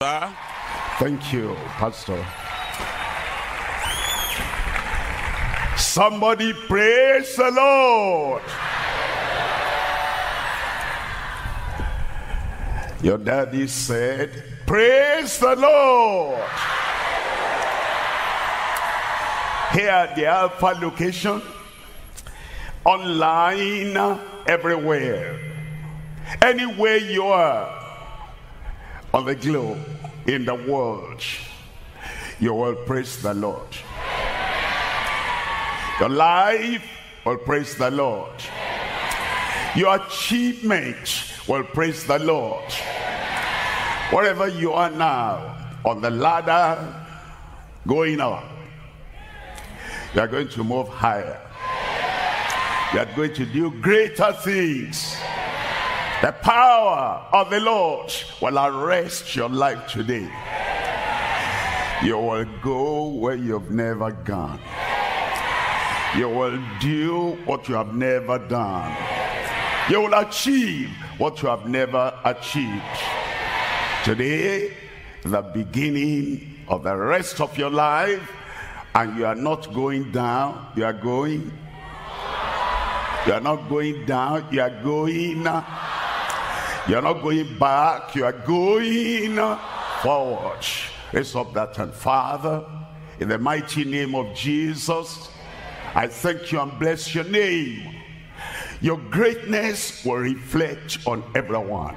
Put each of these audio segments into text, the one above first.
Thank you, Pastor. Somebody praise the Lord. Your daddy said, praise the Lord. Here at the Alpha location, online, everywhere, anywhere you are on the globe, in the world, you will praise the Lord. Your life will praise the Lord. Your achievement will praise the Lord. Wherever you are now, on the ladder, going up, you are going to move higher. You are going to do greater things. The power of the Lord will arrest your life today. You will go where you've never gone. You will do what you have never done. You will achieve what you have never achieved. Today, the beginning of the rest of your life, and you are not going down, you are going. You are not going down, you are going. You're not going back, you are going forward. Raise up that hand. Father, in the mighty name of Jesus, I thank you and bless your name. Your greatness will reflect on everyone.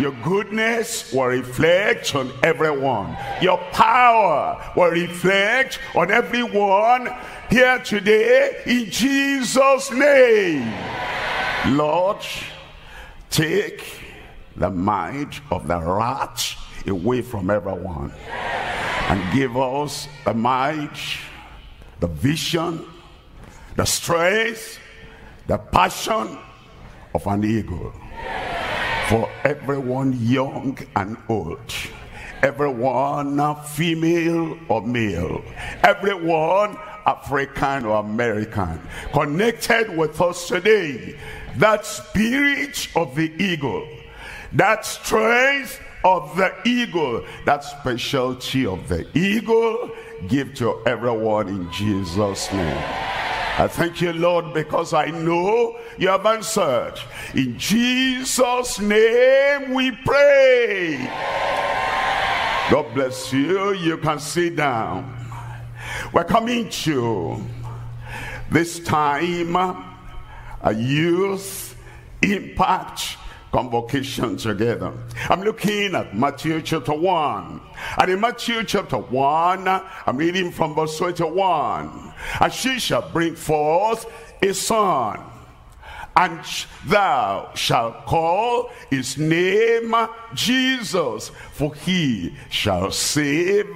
Your goodness will reflect on everyone. Your power will reflect on everyone here today in Jesus' name. Lord, take the mind of the rat away from everyone and give us the mind, the vision, the strength, the passion of an eagle. For everyone young and old, everyone female or male, everyone African or American, connected with us today, that spirit of the eagle, that strength of the eagle, that specialty of the eagle, give to everyone in Jesus' name. I thank you, Lord, because I know you have answered. In Jesus' name we pray. God bless you. You can sit down. We're coming to this time a youth impact convocation together. I'm looking at Matthew chapter 1. And in Matthew chapter 1, I'm reading from verse 21. And she shall bring forth a son, and thou shalt call his name Jesus, for he shall save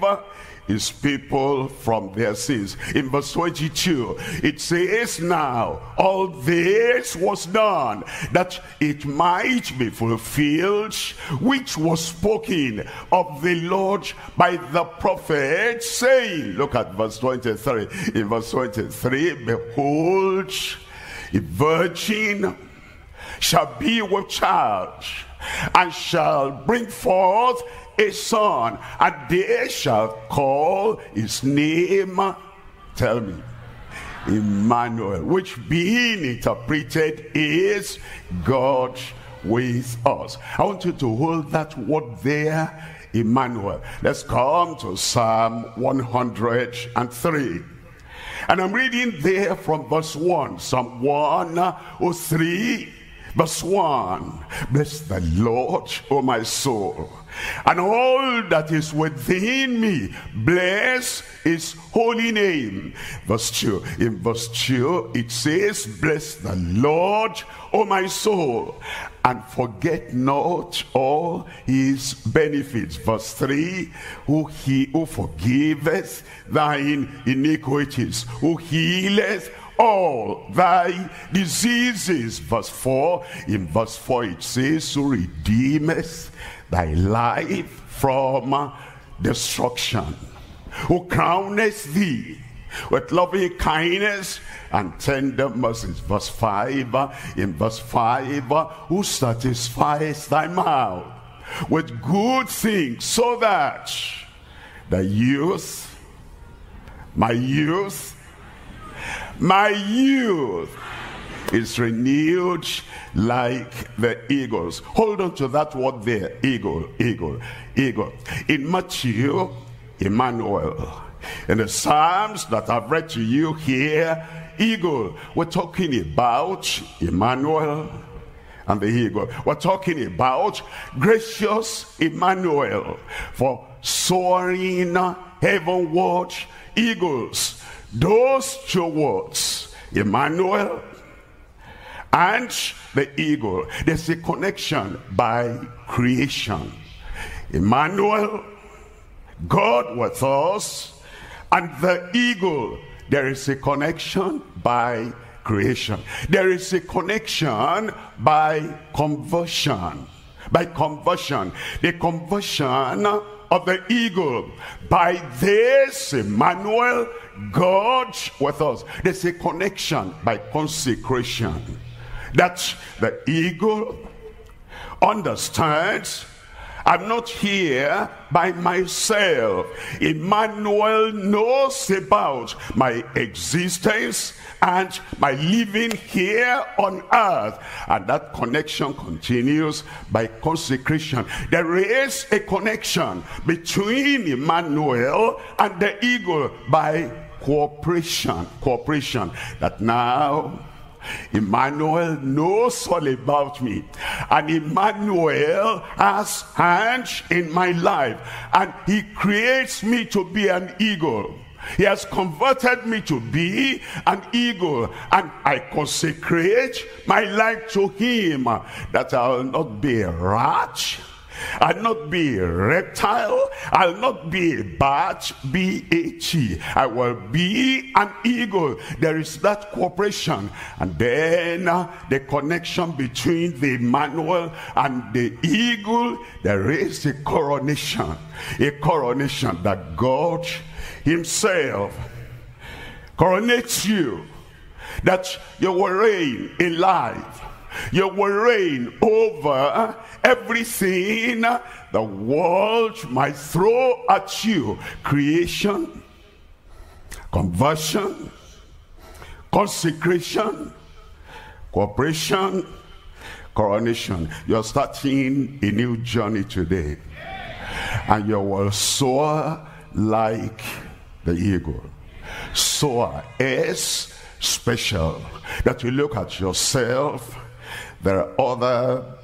his people from their sins. In verse 22, it says, now all this was done, that it might be fulfilled, which was spoken of the Lord by the prophet, saying, look at verse 23. In verse 23, behold, a virgin shall be with child, and shall bring forth a son, and they shall call his name, tell me, Emmanuel, which being interpreted is God with us. I want you to hold that word there, Emmanuel. Let's come to Psalm 103. And I'm reading there from verse 1, Psalm 103, verse 1. Bless the Lord, O my soul, and all that is within me, bless his holy name. Verse 2. In verse 2, it says, bless the Lord, O my soul, and forget not all his benefits. Verse 3, who forgiveth thine iniquities, who healeth all thy diseases. Verse 4. In verse 4, it says, who redeemeth thy life from destruction, who crowneth thee with loving kindness and tender mercies. Verse 5. In verse 5, who satisfies thy mouth with good things, so that the youth, my youth is renewed like the eagles. Hold on to that word there, eagle. In Matthew, Emmanuel. In the Psalms that I've read to you here, eagle. We're talking about Emmanuel and the eagle. We're talking about gracious Emmanuel, for soaring heavenward eagles. Those two words, Emmanuel and the eagle, there's a connection by creation. Emmanuel, God with us, and the eagle, there is a connection by creation. There is a connection by conversion. By conversion. The conversion of the eagle. By this, Emmanuel, God with us. There's a connection by consecration. That the eagle understands, I'm not here by myself. Emmanuel knows about my existence and my living here on earth. And that connection continues by consecration. There is a connection between Emmanuel and the eagle by cooperation. Cooperation that now Emmanuel knows all about me, and Emmanuel has hand in my life, and he creates me to be an eagle. He has converted me to be an eagle, and I consecrate my life to him, that I'll not be a rat, I'll not be a reptile, I'll not be a bat, B-A-T. I will be an eagle. There is that cooperation. And then the connection between the Emmanuel and the eagle, there is a coronation. A coronation that God himself coronates you, that you will reign in life. You will reign over everything the world might throw at you. Creation, conversion, consecration, cooperation, coronation. You're starting a new journey today. And you will soar like the eagle. Soar is special. That you look at yourself. There are other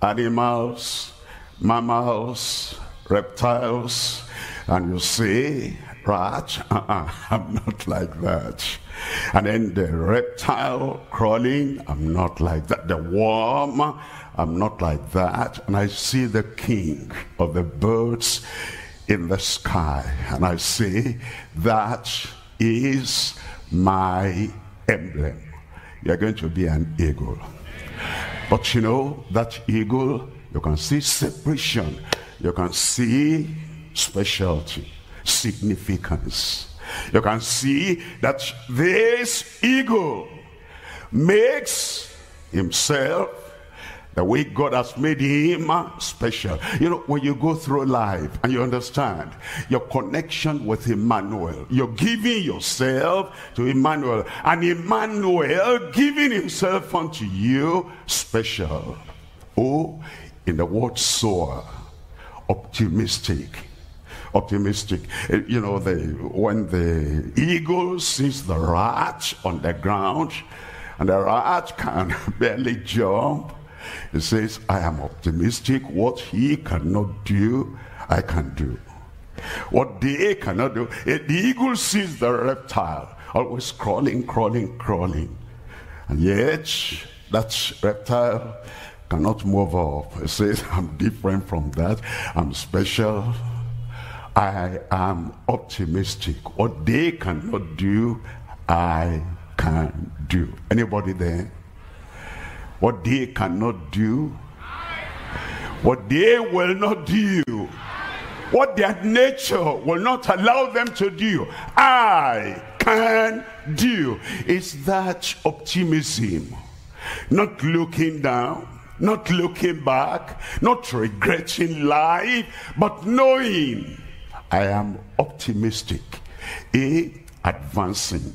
animals, mammals, reptiles, and you say, rat, I'm not like that. And then the reptile crawling, I'm not like that. The worm, I'm not like that. And I see the king of the birds in the sky, and I say, that is my emblem. You're going to be an eagle. But you know, that eagle, you can see separation, you can see specialty, significance. You can see that this eagle makes himself the way God has made him special. You know, when you go through life and you understand your connection with Emmanuel, you're giving yourself to Emmanuel, and Emmanuel giving himself unto you special. Oh, in the word soar, optimistic. Optimistic. You know, when the eagle sees the rat on the ground, and the rat can barely jump, it says, I am optimistic. What he cannot do, I can do. What they cannot do. The eagle sees the reptile, always crawling. And yet, that reptile cannot move up. It says, I'm different from that. I'm special. I am optimistic. What they cannot do, I can do. Anybody there? What they cannot do, what they will not do, what their nature will not allow them to do, I can do. It's that optimism, not looking down, Not looking back, not regretting life, but knowing I am optimistic. Advancing,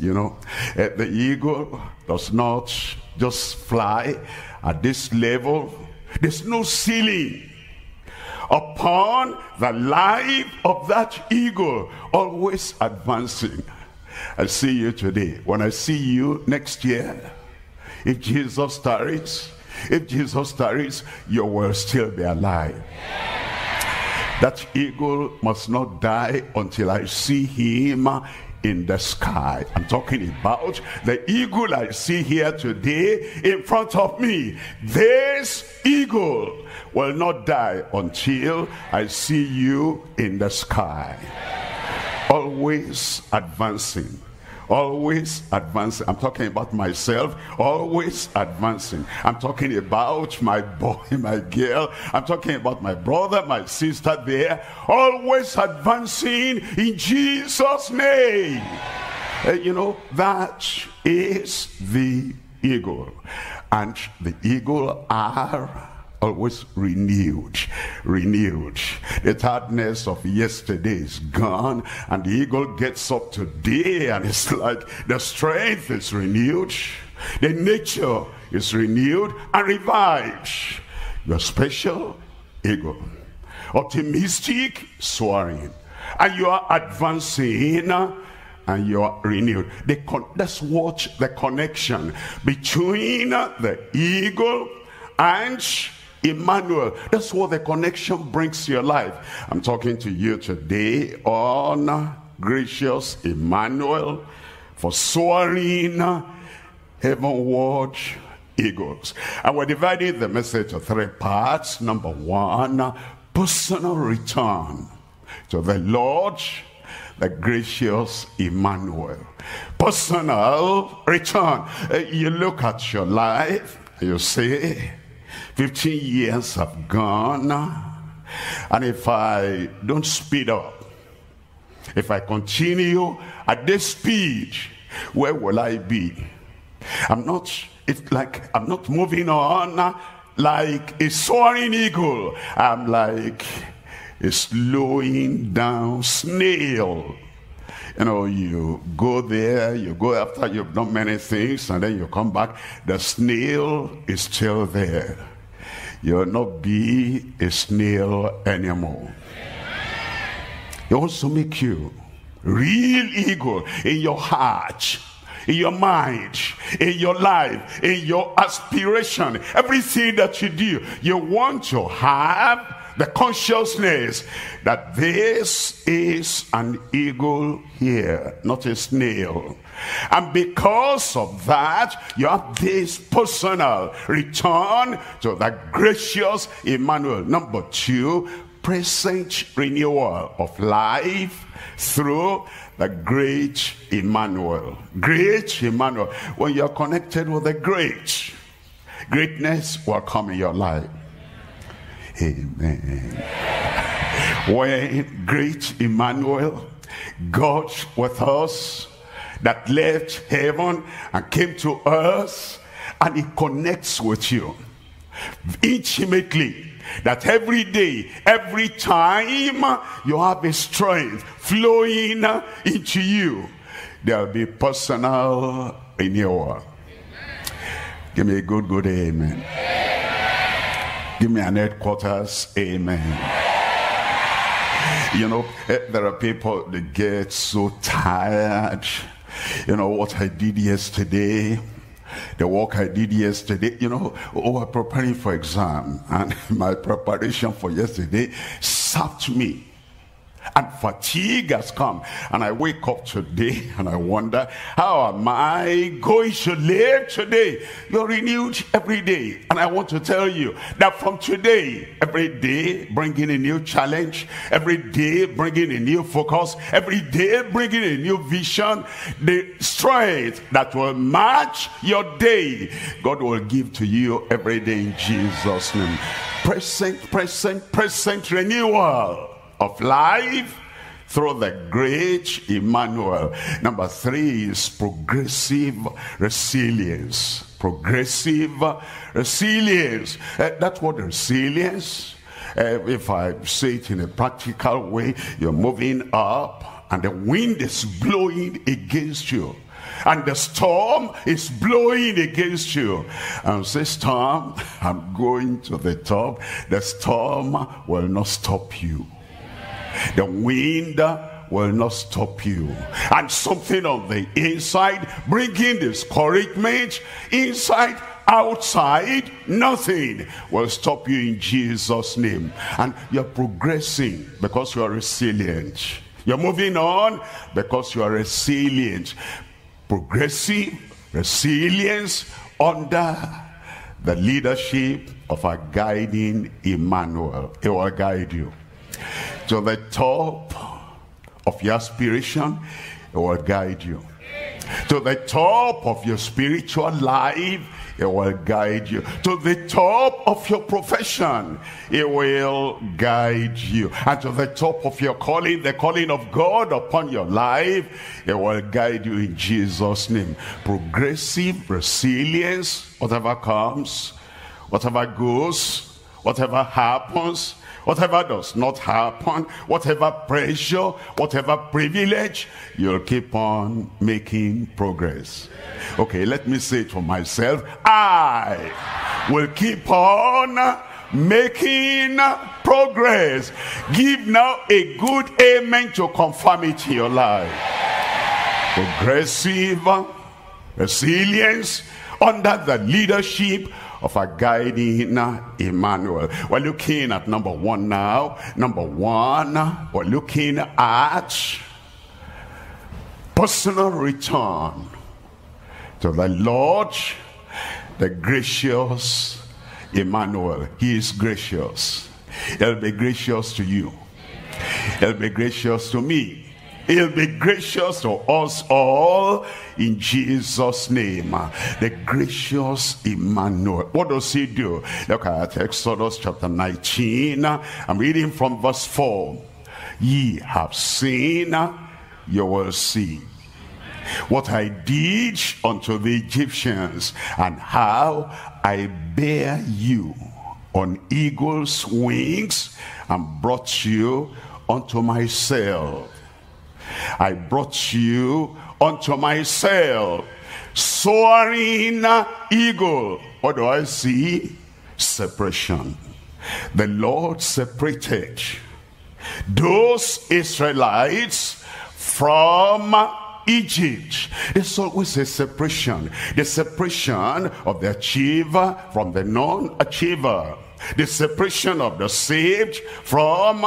you know. The eagle does not just fly at this level. There's no ceiling upon the life of that eagle, always advancing. I see you today. When I see you next year, if Jesus tarries, you will still be alive. That eagle must not die until I see him in the sky. I'm talking about the eagle I see here today in front of me. This eagle will not die until I see you in the sky. Always advancing. Always advancing. I'm talking about myself. Always advancing. I'm talking about my boy, my girl. I'm talking about my brother, my sister there. Always advancing in Jesus' name. You know, that is the eagle. And the eagle are always renewed. The tiredness of yesterday is gone, and the eagle gets up today, and it's like the strength is renewed, the nature is renewed and revived. You're special eagle, optimistic, soaring, and you are advancing, and you are renewed. Let's watch the connection between the eagle and Emmanuel. That's what the connection brings to your life. I'm talking to you today on gracious Emmanuel for soaring heavenward eagles. And we're dividing the message to three parts. Number one, personal return to the Lord, the gracious Emmanuel. Personal return. You look at your life, you say, 15 years have gone, and if I don't speed up, if I continue at this speed, where will I be? I'm not moving on like a soaring eagle. I'm like a slowing down snail. You know, you go there, you go after you've done many things, and then you come back, the snail is still there. You'll not be a snail anymore. It wants to make you real eagle in your heart, in your mind, in your life, in your aspiration, everything that you do. You want to have the consciousness that this is an eagle here, not a snail. And because of that, you have this personal return to the gracious Emmanuel. Number two, present renewal of life through the great Emmanuel. Great Emmanuel. When you're connected with the great, greatness will come in your life. Amen. When great Emmanuel, God with us, that left heaven and came to earth, and he connects with you intimately, that every day, every time, you have a strength flowing into you, there will be personal renewal. Give me a good amen. Give me an headquarters, amen. You know, there are people that get so tired. You know, what I did yesterday, the work I did yesterday, you know, oh, I'm preparing for exam, and my preparation for yesterday sapped me. And fatigue has come. And I wake up today and I wonder, how am I going to live today? You're renewed every day. And I want to tell you that from today, every day bringing a new challenge, every day bringing a new focus, every day bringing a new vision, the strength that will match your day, God will give to you every day in Jesus' name. Present renewal of life through the great Emmanuel. Number three is progressive resilience. progressive resilience. That's what resilience. If I say it in a practical way, you're moving up and the wind is blowing against you. And the storm is blowing against you. And say, storm, I'm going to the top. The storm will not stop you. The wind will not stop you. And something on the inside, bringing discouragement, inside, outside, nothing will stop you in Jesus' name. And you're progressing because you are resilient. You're moving on because you are resilient. Progressive resilience under the leadership of our guiding Emmanuel. He will guide you to the top of your aspiration. He will guide you to the top of your spiritual life. He will guide you to the top of your profession. He will guide you, and to the top of your calling, the calling of God upon your life. He will guide you in Jesus' name. Progressive resilience. Whatever comes, whatever goes, whatever happens, whatever does not happen, whatever pressure, whatever privilege, you'll keep on making progress. Okay, let me say it for myself. I will keep on making progress. Give now a good amen to confirm it in your life. Progressive resilience under the leadership of our guiding Emmanuel. We're looking at number one now. Number one, we're looking at personal return to the Lord, the gracious Emmanuel. He is gracious. He'll be gracious to you. He'll be gracious to me. He'll be gracious to us all in Jesus' name. The gracious Emmanuel. What does he do? Look at Exodus chapter 19. I'm reading from verse 4. Ye have seen, you will see what I did unto the Egyptians, and how I bare you on eagle's wings and brought you unto myself. I brought you unto myself, soaring eagle. What do I see? Separation. The Lord separated those Israelites from Egypt. There's always a separation. The separation of the achiever from the non-achiever. The separation of the saved from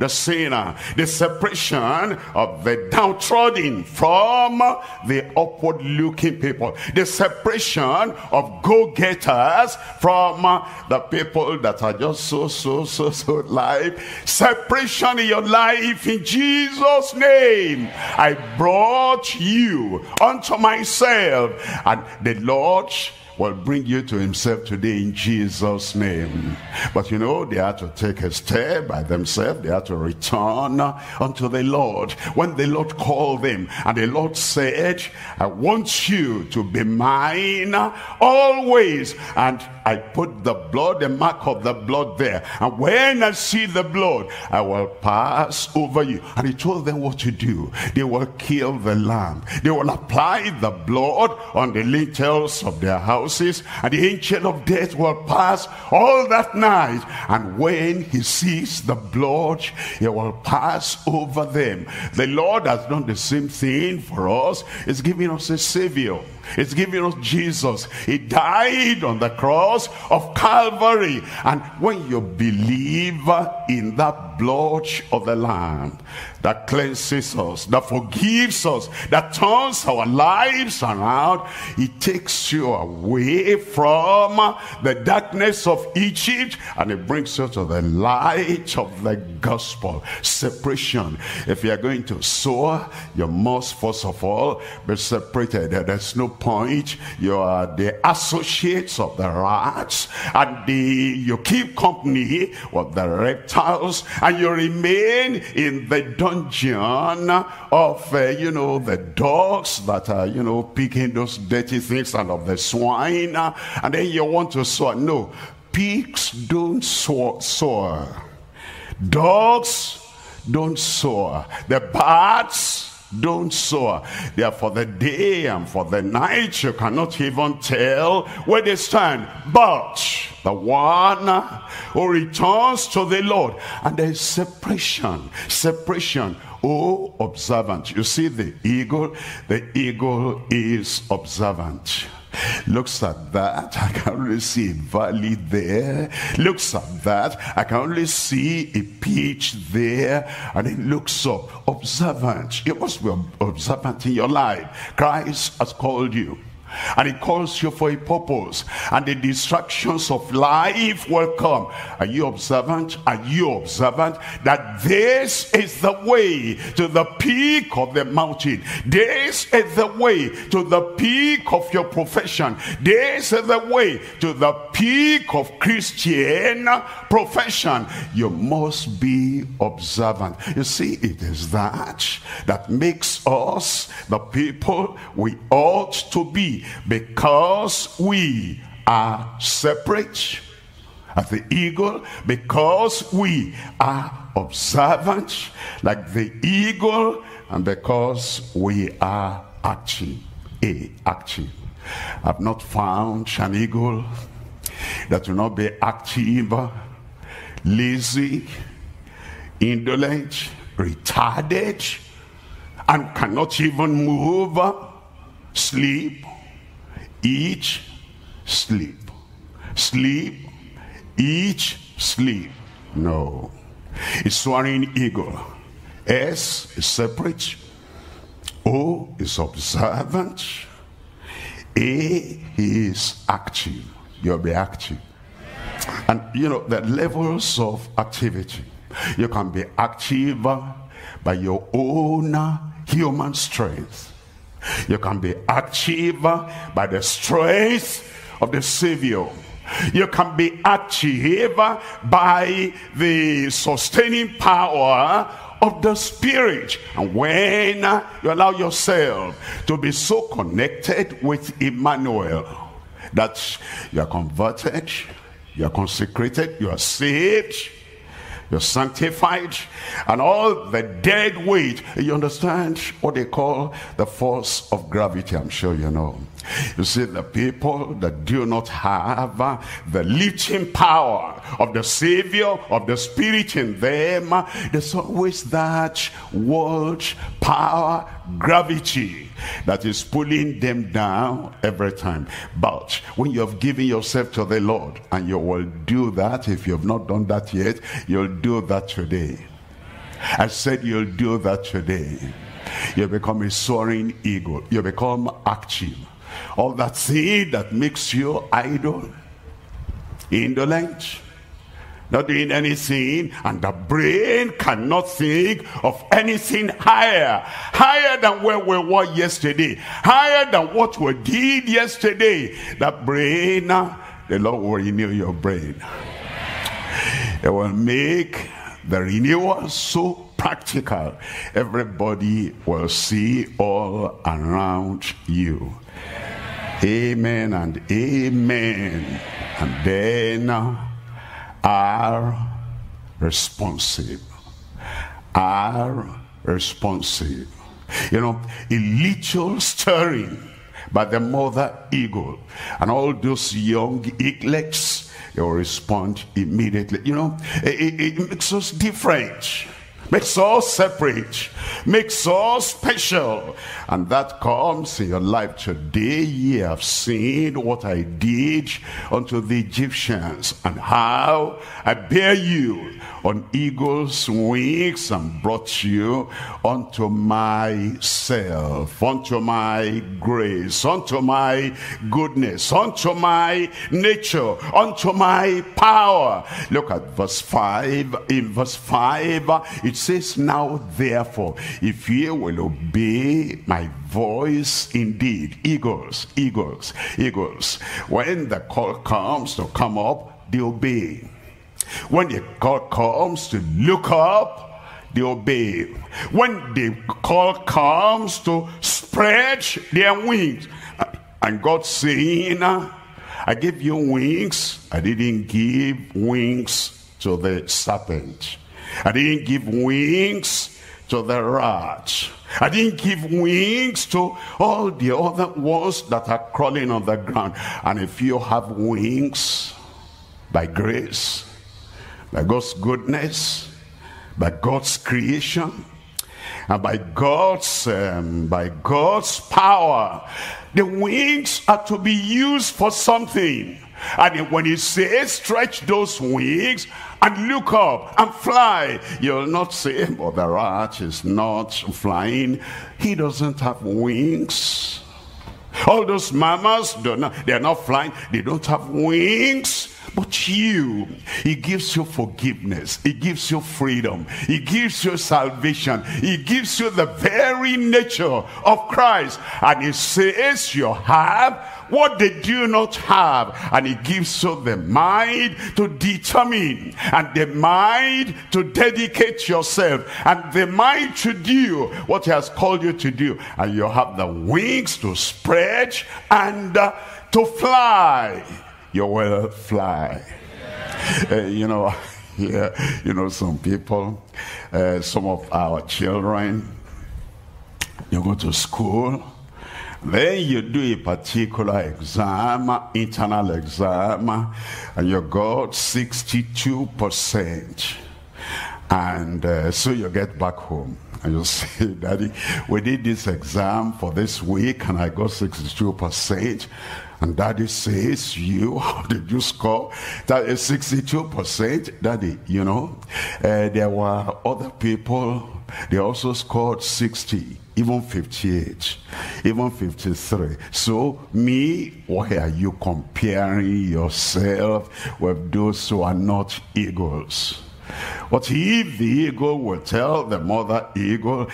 the sinner. The separation of the downtrodden from the upward looking people. The separation of go-getters from the people that are just so light. Separation in your life in Jesus' name. I brought you unto myself, and the Lord will bring you to himself today in Jesus' name. But you know, they had to take a step by themselves. They had to return unto the Lord. When the Lord called them and the Lord said, I want you to be mine always. And I put the blood, the mark of the blood there. And when I see the blood, I will pass over you. And he told them what to do. They will kill the lamb. They will apply the blood on the lintels of their house. And the angel of death will pass all that night, and when he sees the blood, he will pass over them. The Lord has done the same thing for us. He's giving us a Savior. He's giving us Jesus. He died on the cross of Calvary, and when you believe in that blood of the Lamb that cleanses us, that forgives us, that turns our lives around, he takes you away from the darkness of Egypt and he brings you to the light of the gospel. Separation. If you are going to soar, you must first of all be separated. There's no point. You are the associates of the rats, and you keep company with the reptiles, and you remain in the dungeon of, the dogs that are, picking those dirty things, and of the swine, and then you want to soar. No, pigs don't soar. Dogs don't soar. The birds don't soar. They are for the day and for the night. You cannot even tell where they stand. But the one who returns to the Lord, and there is separation. Oh, observant. You see the eagle is observant. Looks at that, I can only see a valley there. Looks at that, I can only see a peach there. And it looks up, observant. You must be observant in your life. Christ has called you, and he calls you for a purpose, and the distractions of life will come. Are you observant? Are you observant that this is the way to the peak of the mountain? This is the way to the peak of your profession. This is the way to the peak of Christian profession. You must be observant. You see, it is that makes us the people we ought to be, because we are separate as the eagle, because we are observant like the eagle, and because we are active. I've not found an eagle that will not be active, lazy, indolent, retarded, and cannot even move, sleep, eat, sleep. Sleep, eat, sleep. No. A soaring eagle. S is separate. O is observant. A is active. You'll be active. And the levels of activity. You can be active by your own human strength. You can be active by the strength of the Savior. You can be active by the sustaining power of the Spirit. And when you allow yourself to be so connected with Emmanuel that you are converted, you are consecrated, you are saved, you're sanctified, and all the dead weight. You understand what they call the force of gravity? I'm sure you know. You see, the people that do not have the lifting power of the Savior, of the Spirit in them, there's always that world power, gravity, that is pulling them down every time. But when you have given yourself to the Lord, and you will do that, if you have not done that yet, you'll do that today. I said you'll do that today. You become a soaring eagle. You become active. All that thing that makes you idle, indolent, not doing anything, and the brain cannot think of anything higher than where we were yesterday, higher than what we did yesterday. That brain, the Lord will renew your brain. It will make the renewal so practical, everybody will see all around you. Amen and amen. And then are responsive. A little stirring by the mother eagle, and all those young eaglets, they will respond immediately. It makes us different, makes us separate, makes us special. And that comes in your life today. Ye have seen what I did unto the Egyptians, and how I bare you on eagle's wings, and brought you unto myself, unto my grace, unto my goodness, unto my nature, unto my power. Look at verse 5. In verse 5, it says, now therefore, if ye will obey my voice indeed. Eagles. When the call comes to come up, they obey. When the call comes to look up, they obey. When the call comes to spread their wings, and God saying, I gave you wings. I didn't give wings to the serpent. I didn't give wings to the rat. I didn't give wings to all the other ones that are crawling on the ground. And if you have wings, by grace, by God's goodness, by God's creation, and by God's power, the wings are to be used for something. And when he says stretch those wings and look up and fly, you'll not say, but the rat is not flying, he doesn't have wings. All those mamas, they're not flying, they don't have wings. But you, he gives you forgiveness, he gives you freedom, he gives you salvation, he gives you the very nature of Christ. And he says you have what they do not have, and he gives you the mind to determine, and the mind to dedicate yourself, and the mind to do what he has called you to do. And you have the wings to spread and to fly. You will fly. Some people, some of our children, you go to school, then you do a particular exam, internal exam, and you got 62%. And so you get back home and you say, Daddy, we did this exam for this week and I got 62%. And Daddy says, you, how did you score? That is 62%. Daddy, there were other people, they also scored 60, even 58, even 53. So me, why are you comparing yourself with those who are not eagles? What if the eagle will tell the mother eagle,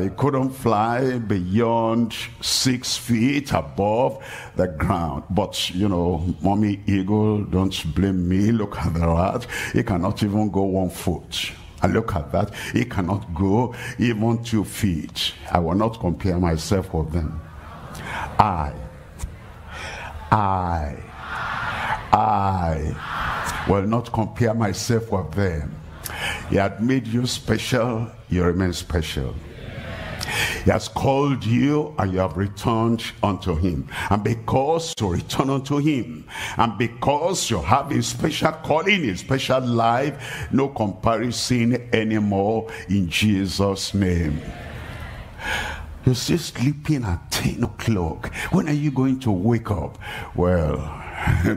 he couldn't fly beyond 6 feet above the ground. But, mommy eagle, don't blame me. Look at the rat. He cannot even go 1 foot. And look at that. He cannot go even 2 feet. I will not compare myself with them. I will not compare myself with them. He had made you special, you remain special. He has called you and you have returned unto him. And because you return unto him, and because you have a special calling, a special life, no comparison anymore in Jesus' name. You're still sleeping at 10 o'clock. When are you going to wake up? Well,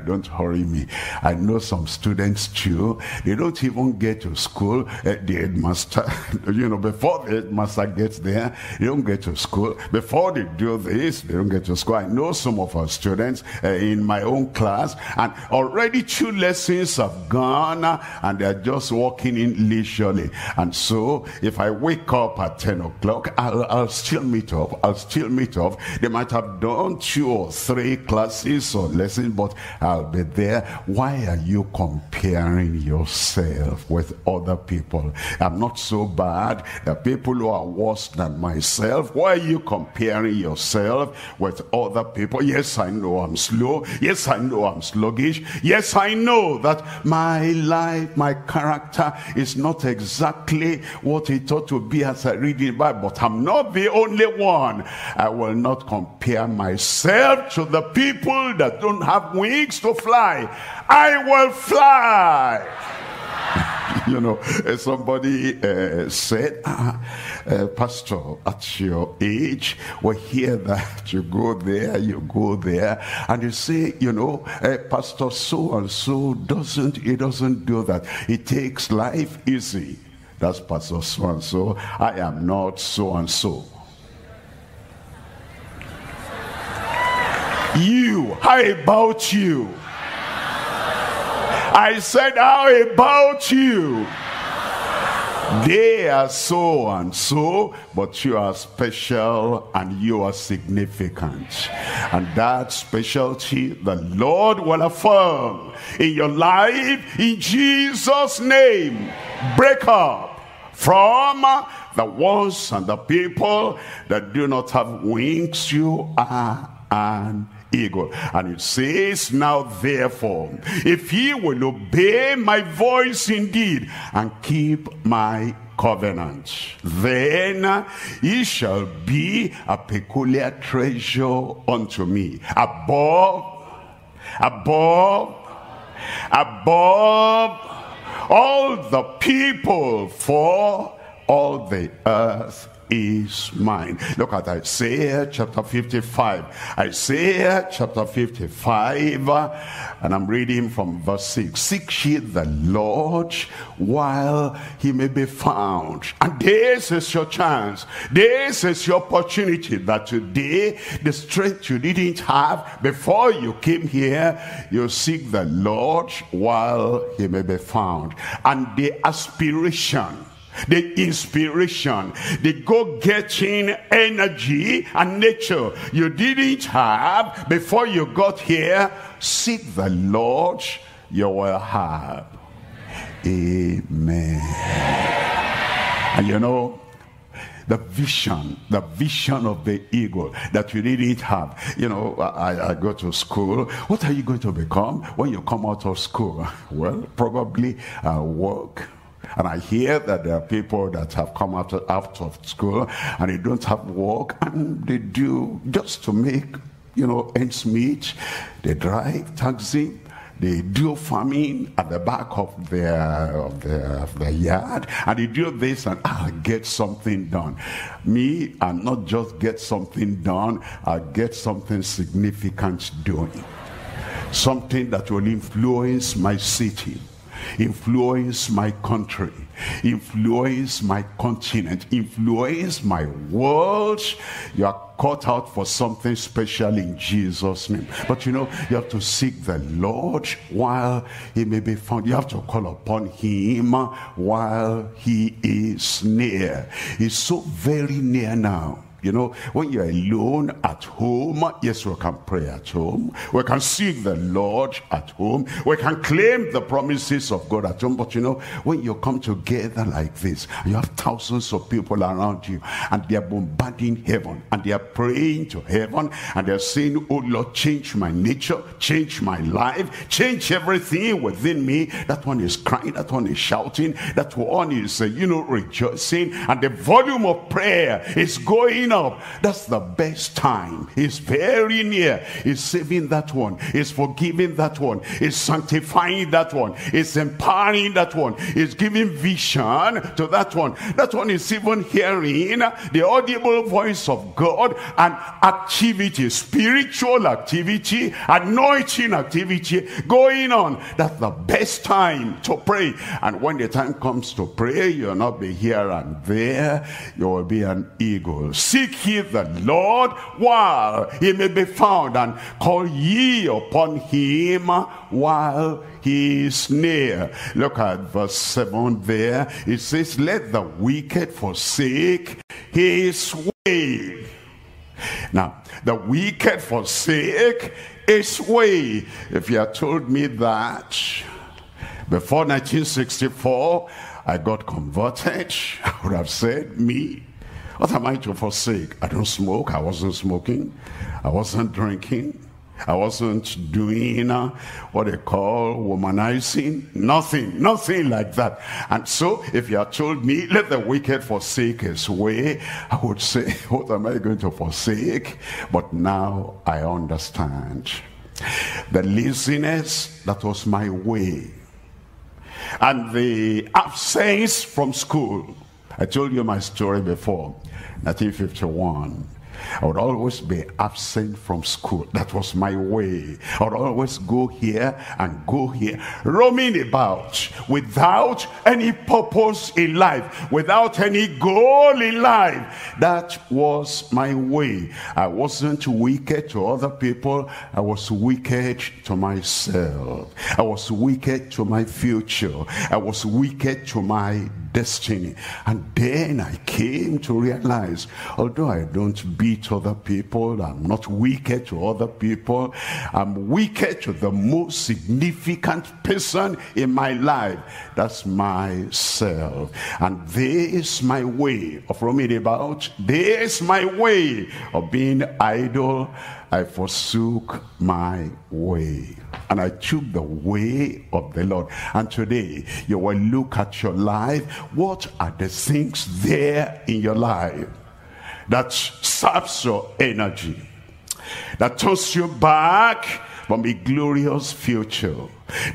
don't hurry me. I know some students too, they don't even get to school. The headmaster, before the headmaster gets there, they don't get to school. Before they do this, they don't get to school. I know some of our students in my own class, and already 2 lessons have gone, and they're just walking in leisurely. And so, if I wake up at 10 o'clock, I'll still meet up. They might have done 2 or 3 classes or lessons, but I'll be there. Why are you comparing yourself with other people? I'm not so bad. There are people who are worse than myself. Why are you comparing yourself with other people? Yes, I know I'm slow. Yes, I know I'm sluggish. Yes, I know that my life, my character is not exactly what it ought to be as I read the Bible, but I'm not the only one. I will not compare myself to the people that don't have wings to fly. I will fly. Somebody said, Pastor, at your age, we hear that you go there, and you say, Pastor so and so doesn't do that. He takes life easy. That's Pastor so and so. I am not so and so. You, how about you? I said, how about you? They are so and so, but you are special and you are significant. And that specialty the Lord will affirm in your life in Jesus' name. Break up from the ones and the people that do not have wings. You are an eagle. And it says, now therefore, if ye will obey my voice indeed and keep my covenant, then ye shall be a peculiar treasure unto me above all the people, for all the earth is mine. Look at Isaiah chapter 55. Isaiah chapter 55, and I'm reading from verse 6. Seek ye the Lord while he may be found. And this is your chance. This is your opportunity, that today the strength you didn't have before you came here, you seek the Lord while he may be found. And the aspiration, the inspiration, the go-getting energy and nature you didn't have before you got here, seek the Lord, you will have. Amen. And you know, the vision of the eagle that you didn't have. You know, I go to school. What are you going to become when you come out of school? Well, probably work. And I hear that there are people that have come out of school and they don't have work, and they do just to make, you know, ends meet. They drive taxi, they do farming at the back of their yard, and they do this, and I'll get something done. Me, I'll not just get something done, I'll get something significant doing. Something that will influence my city, influence my country, influence my continent, influence my world. You are caught out for something special in Jesus' name. But you know, you have to seek the Lord while he may be found. You have to call upon him while he is near. He's so very near now. You know, when you're alone at home, yes, we can pray at home. We can seek the Lord at home. We can claim the promises of God at home. But you know, when you come together like this, you have thousands of people around you, and they are bombarding heaven, and they are praying to heaven, and they are saying, oh Lord, change my nature, change my life, change everything within me. That one is crying, that one is shouting, that one is, you know, rejoicing. And the volume of prayer is going up. That's the best time. It's very near. It's saving that one, it's forgiving that one, it's sanctifying that one, it's empowering that one, it's giving vision to that one. That one is even hearing the audible voice of God, and activity, spiritual activity, anointing activity going on. That's the best time to pray. And when the time comes to pray, you'll not be here and there, you will be an eagle. Seek ye the Lord while he may be found, and call ye upon him while he is near. Look at verse 7 there. It says, let the wicked forsake his way. Now, the wicked forsake his way. If you had told me that before 1964, I got converted, I would have said, me, what am I to forsake? I don't smoke. I wasn't smoking. I wasn't drinking. I wasn't doing what they call womanizing. Nothing. Nothing like that. And so if you had told me, let the wicked forsake his way, I would say, what am I going to forsake? But now I understand. The laziness, that was my way. And the absence from school. I told you my story before. 1951, I would always be absent from school. That was my way. I would always go here and go here, roaming about without any purpose in life, without any goal in life. That was my way. I wasn't wicked to other people. I was wicked to myself. I was wicked to my future. I was wicked to my destiny. And then I came to realize, although I don't beat other people, I'm not wicked to other people, I'm wicked to the most significant person in my life. That's myself. And this is my way of roaming about. This is my way of being idle. I forsook my way, and I took the way of the Lord. And today, you will look at your life. What are the things there in your life that saps your energy, that turns you back from a glorious future,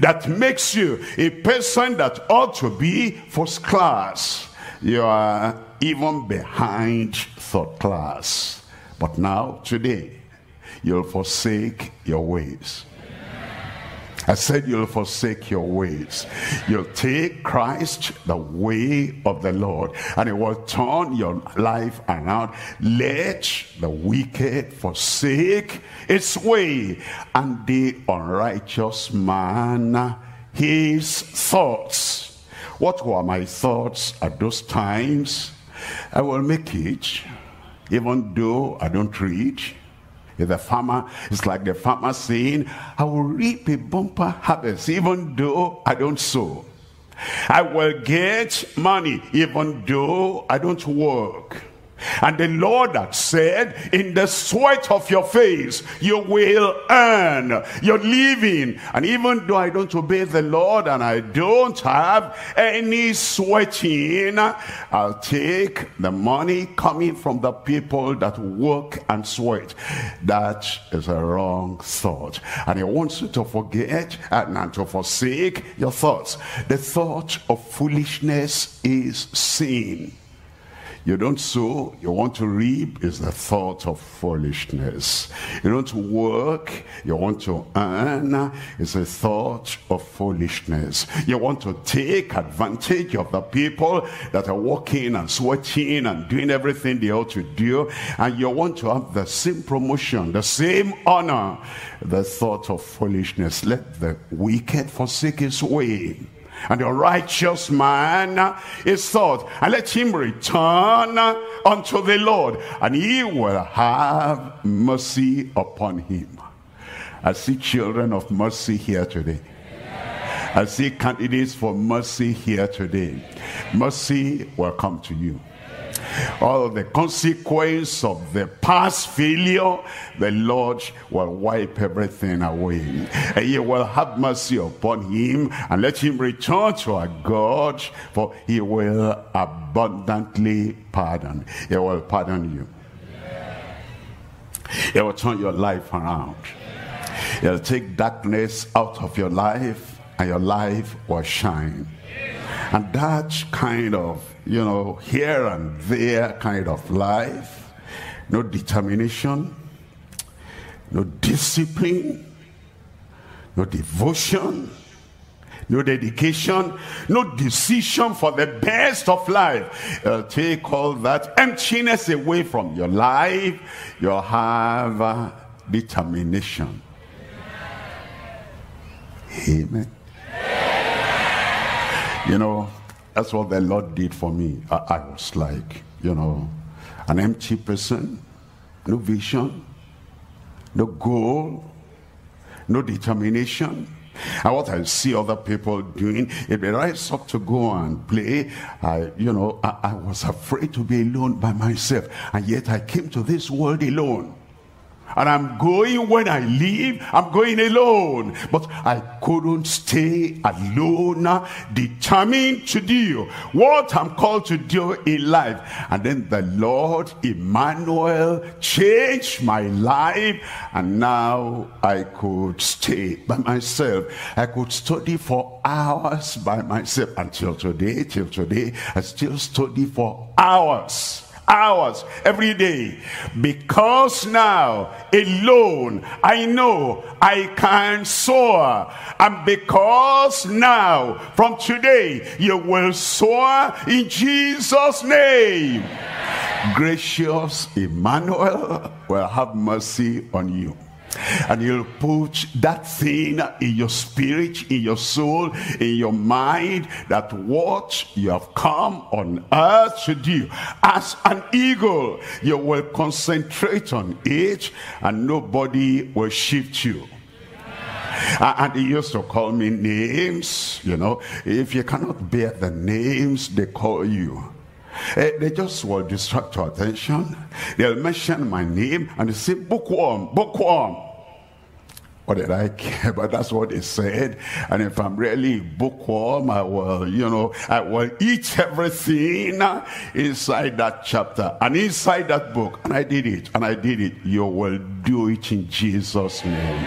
that makes you a person that ought to be first class? You are even behind third class. But now, today, you'll forsake your ways. I said you'll forsake your ways. You'll take Christ, the way of the Lord, and it will turn your life around. Let the wicked forsake its way, and the unrighteous man his thoughts. What were my thoughts at those times? I will make it, even though I don't read. The farmer, it's like the farmer saying, I will reap a bumper harvest even though I don't sow. I will get money even though I don't work. And the Lord had said, in the sweat of your face you will earn your living. And even though I don't obey the Lord and I don't have any sweating, I'll take the money coming from the people that work and sweat. That is a wrong thought. And he wants you to forget and to forsake your thoughts. The thought of foolishness is sin. You don't sow, you want to reap, is the thought of foolishness. You don't work, you want to earn, is a thought of foolishness. You want to take advantage of the people that are working and sweating and doing everything they ought to do, and you want to have the same promotion, the same honor, the thought of foolishness. Let the wicked forsake his way, and the righteous man is thought, and let him return unto the Lord, and he will have mercy upon him. I see children of mercy here today. I see candidates for mercy here today. Mercy will come to you. All the consequence of the past failure, the Lord will wipe everything away. And he will have mercy upon him, and let him return to our God, for he will abundantly pardon. He will pardon you. He will turn your life around. He will take darkness out of your life, and your life will shine. And that kind of, you know, here and there kind of life, no determination, no discipline, no devotion, no dedication, no decision for the best of life. You'll take all that emptiness away from your life. You'll have determination. Amen. You know, that's what the Lord did for me. I was like, you know, an empty person, no vision, no goal, no determination. And what I see other people doing, if they rise up to go and play, I was afraid to be alone by myself. And yet I came to this world alone. And I'm going, when I leave, I'm going alone. But I couldn't stay alone, determined to do what I'm called to do in life. And then the Lord, Emmanuel, changed my life. And now I could stay by myself. I could study for hours by myself. Until today, I still study for hours. hours, every day, because now alone I know I can soar, and because now from today you will soar in Jesus' name. Amen. Gracious Emmanuel will have mercy on you, and you'll put that thing in your spirit, in your soul, in your mind, that what you have come on earth to do as an eagle, you will concentrate on it and nobody will shift you. And they used to call me names, you know. If you cannot bear the names they call you, they just will distract your attention. They'll mention my name and they say, bookworm, bookworm. What did I care? But that's what they said. And if I'm really bookworm, I will, you know, I will eat everything inside that chapter and inside that book. And I did it, and I did it. You will do it in Jesus' name.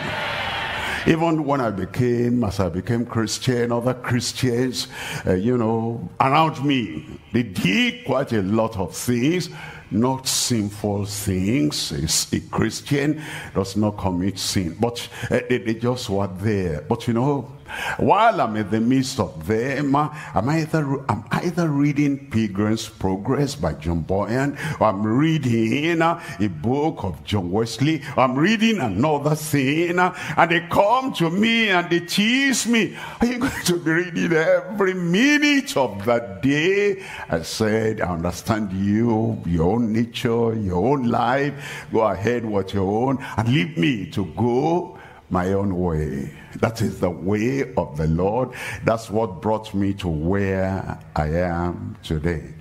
Even when I became, as I became Christian, other Christians, you know, around me, they did quite a lot of things, not sinful things. A Christian does not commit sin, but they just were there. But you know, while I'm in the midst of them, I'm either reading Pilgrim's Progress by John Bunyan, or I'm reading a book of John Wesley, or I'm reading another thing, and they come to me and they tease me, are you going to be reading every minute of that day? I said, I understand you, your own nature, your own life, go ahead with your own, and leave me to go my own way. That is the way of the Lord. That's what brought me to where I am today.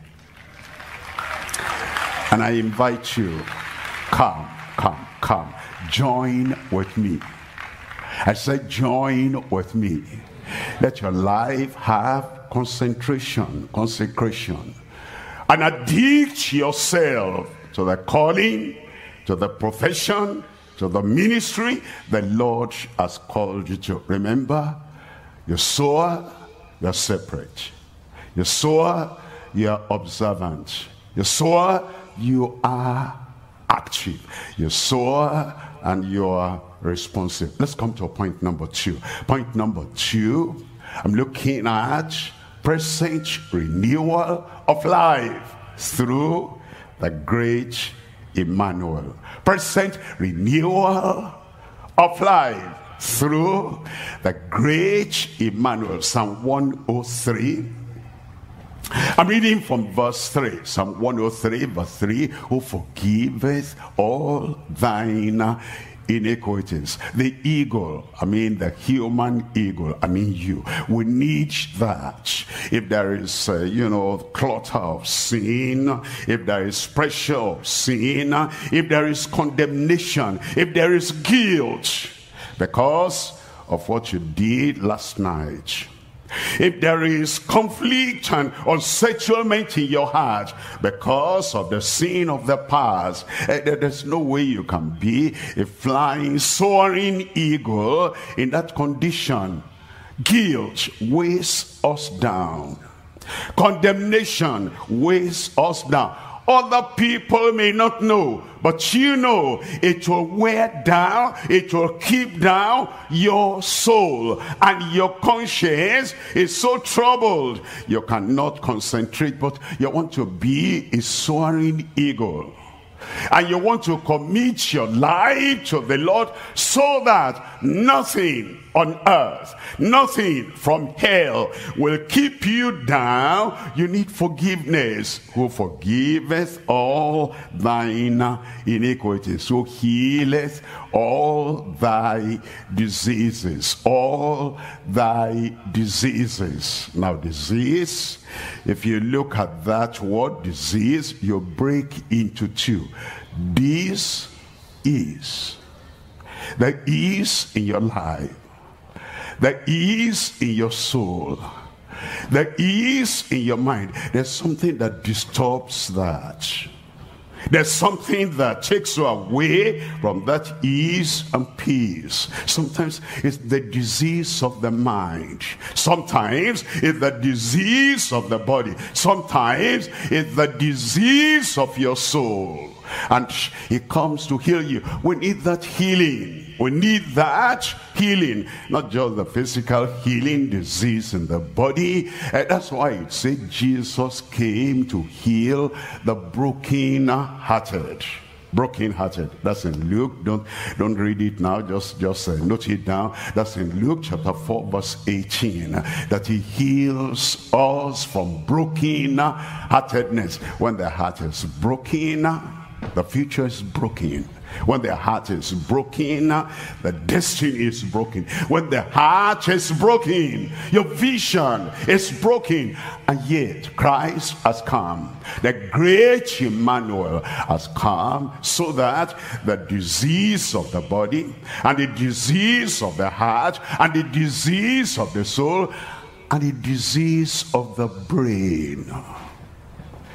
And I invite you, come, join with me. I said, join with me. Let your life have concentration, consecration, and addict yourself to the calling, to the profession, so the ministry the Lord has called you to. Remember, you soar, you are separate. You soar, you are observant. You soar, you are active. You soar, and you are responsive. Let's come to point number two. Point number two, I'm looking at present renewal of life through the great Emmanuel. Present renewal of life through the great Emmanuel. Psalm 103. I'm reading from verse 3. Psalm 103 verse 3. Who forgiveth all thine iniquities. The eagle, I mean the human eagle, I mean you, we need that. If there is you know, clutter of sin, if there is pressure of sin, if there is condemnation, if there is guilt because of what you did last night, if there is conflict and unsettlement in your heart because of the sin of the past, there's no way you can be a flying, soaring eagle in that condition. Guilt weighs us down. Condemnation weighs us down. Other people may not know, but you know, it will wear down, it will keep down your soul, and your conscience is so troubled, you cannot concentrate. But you want to be a soaring eagle, and you want to commit your life to the Lord so that nothing on earth, nothing from hell will keep you down. You need forgiveness. Who forgiveth all thine iniquities, who healeth all thy diseases, all thy diseases. Now disease, if you look at that word disease, you break into two. This is the ease in your life, the ease in your soul, the ease in your mind. There's something that disturbs that. There's something that takes you away from that ease and peace. Sometimes it's the disease of the mind. Sometimes it's the disease of the body. Sometimes it's the disease of your soul. And he comes to heal you. We need that healing. We need that healing. Not just the physical healing, disease in the body. And that's why it says Jesus came to heal the broken-hearted. Broken-hearted. That's in Luke. Don't read it now. Just note it down. That's in Luke chapter 4 verse 18. That he heals us from broken-heartedness. When the heart is broken, the future is broken. When the heart is broken, the destiny is broken. When the heart is broken, your vision is broken. And yet Christ has come. The great Emmanuel has come so that the disease of the body and the disease of the heart and the disease of the soul and the disease of the brain,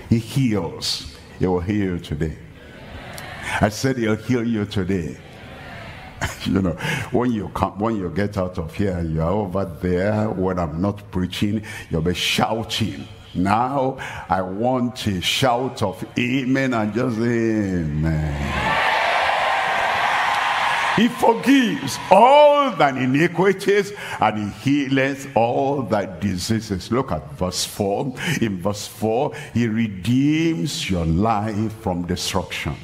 he heals. He will heal today. I said he'll heal you today. You know, when you get out of here and you're over there, when I'm not preaching, you'll be shouting. Now I want a shout of amen and just amen. He forgives all thine iniquities and he healeth all thy diseases. Look at verse 4. In verse 4, he redeems your life from destruction.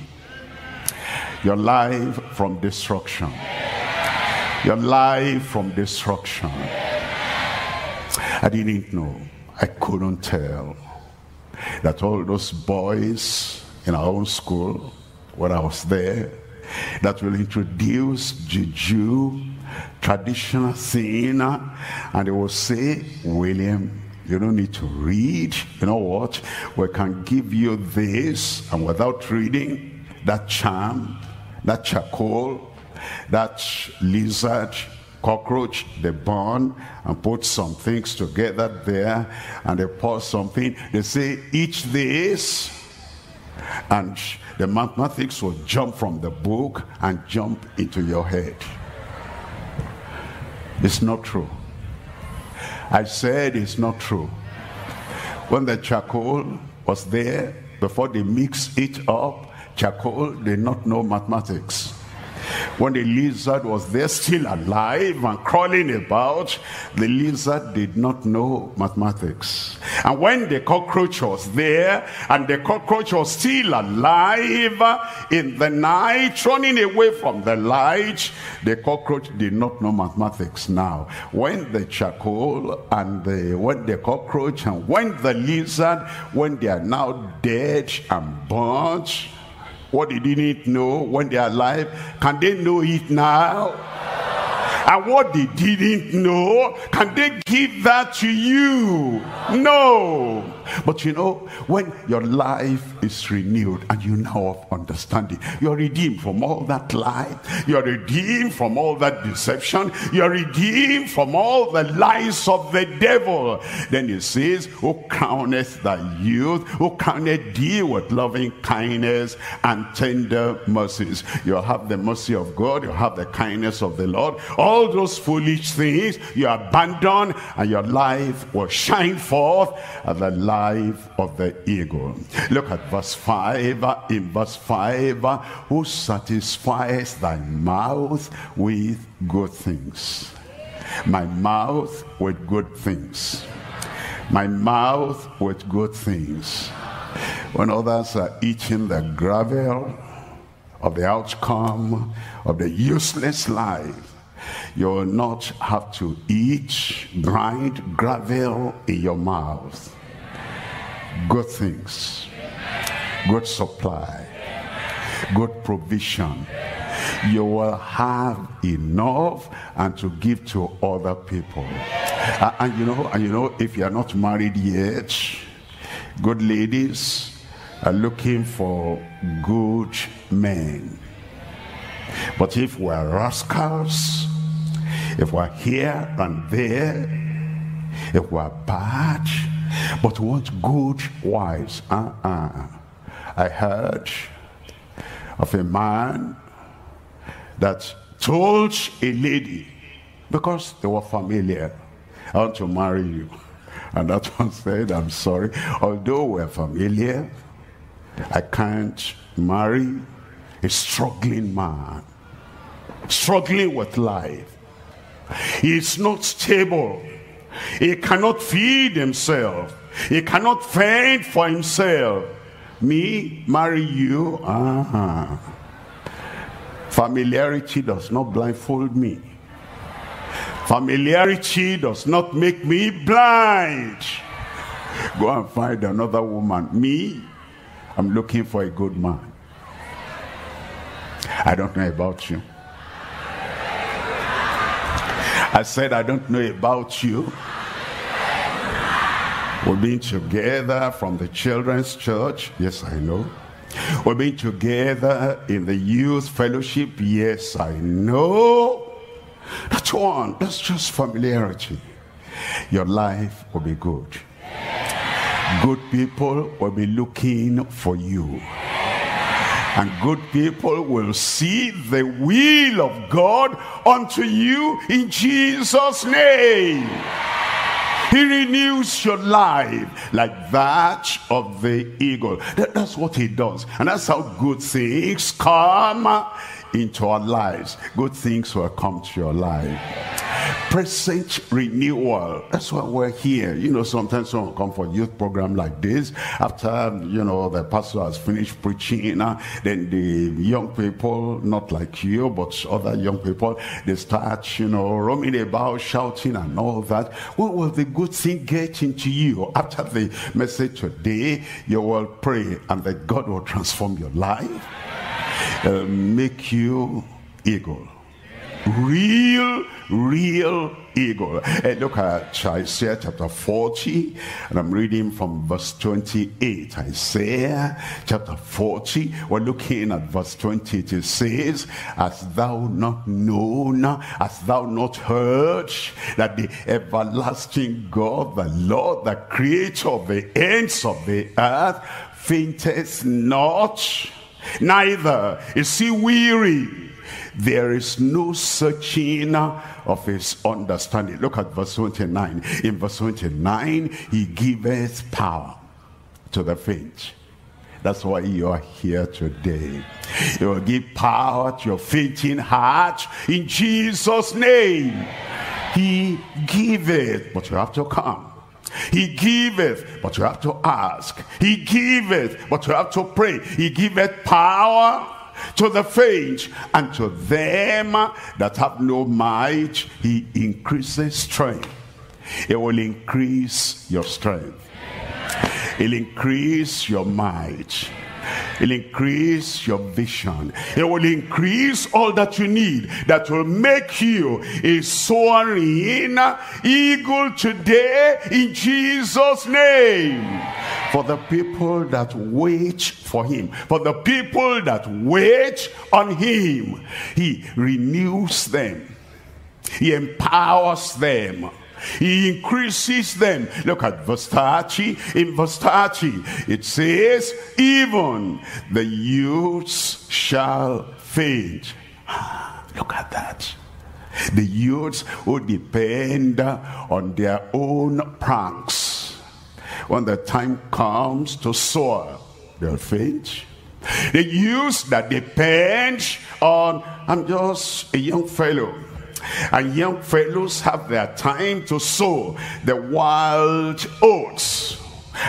Your life from destruction. Your life from destruction. I didn't know. I couldn't tell that all those boys in our own school, when I was there, that will introduce juju, traditional sin, and they will say, William, you don't need to read. You know what? We can give you this, and without reading, that charm, that charcoal, that lizard, cockroach, they burn and put some things together there and they pour something. They say, eat this. And the mathematics will jump from the book and jump into your head. It's not true. I said it's not true. When the charcoal was there, before they mixed it up, charcoal did not know mathematics. When the lizard was there, still alive and crawling about, the lizard did not know mathematics. And when the cockroach was there, and the cockroach was still alive in the night, running away from the light, the cockroach did not know mathematics. Now, when the charcoal and when the cockroach and when the lizard, when they are now dead and burnt, what they didn't know when they are alive, can they know it now? And what they didn't know, can they give that to you? No. But you know, when your life is renewed and you now have understanding, you're redeemed from all that lie. You're redeemed from all that deception. You're redeemed from all the lies of the devil. Then he says, who crowneth thy youth, who crowneth thee with loving kindness and tender mercies. You'll have the mercy of God. You'll have the kindness of the Lord. All those foolish things you abandon, and your life will shine forth as the light of the eagle. Look at verse 5. In verse 5, who satisfies thy mouth with good things. My mouth with good things. My mouth with good things. When others are eating the gravel of the outcome of the useless life, you will not have to eat, grind gravel in your mouth. Good things, good supply, good provision. You will have enough and to give to other people. And you know, if you are not married yet, good ladies are looking for good men. But if we are rascals, if we are here and there, if we are bad, but want good wives. I heard of a man that told a lady, because they were familiar, I want to marry you. And that one said, I'm sorry, although we're familiar, I can't marry a struggling man, struggling with life. He's not stable. He cannot feed himself. He cannot fend for himself. Me, marry you? Familiarity does not blindfold me. Familiarity does not make me blind. Go and find another woman. Me, I'm looking for a good man. I don't know about you. I said, I don't know about you. We've been together from the children's church. Yes, I know. We've been together in the youth fellowship. Yes, I know. That's one. That's just familiarity. Your life will be good. Good people will be looking for you. And good people will see the will of God unto you in Jesus' name. He renews your life like that of the eagle. That's what he does. And that's how good things come into our lives. Good things will come to your life. Present renewal. That's why we're here. You know, sometimes someone come for a youth program like this. After, you know, the pastor has finished preaching, then the young people, not like you, but other young people, they start, you know, roaming about, shouting and all that. What will the good thing get into you? After the message today, you will pray and that God will transform your life. Make you eagle. Real eagle. Look at Isaiah chapter 40, and I'm reading from verse 28. Isaiah chapter 40, we're looking at verse 20. It says, hast thou not known, hast thou not heard, that the everlasting God, the Lord, the creator of the ends of the earth, fainteth not, neither is he weary. There is no searching of his understanding. Look at verse 29. In verse 29, he giveth power to the faint. That's why you are here today. He will give power to your fainting heart in Jesus' name. He giveth, but you have to come. He giveth, but you have to ask. He giveth, but you have to pray. He giveth power to the faint, and to them that have no might, he increases strength. It will increase your strength. It'll increase your might. It'll increase your vision. It will increase all that you need. That will make you a soaring eagle today in Jesus' name. For the people that wait for him. For the people that wait on him. He renews them. He empowers them. He increases them. Look at verse 30. In verse 30, it says, even the youths shall faint. Look at that. The youths who depend on their own pranks. When the time comes to soar, they'll faint. The youths that depend on, I'm just a young fellow. And young fellows have their time to sow the wild oats.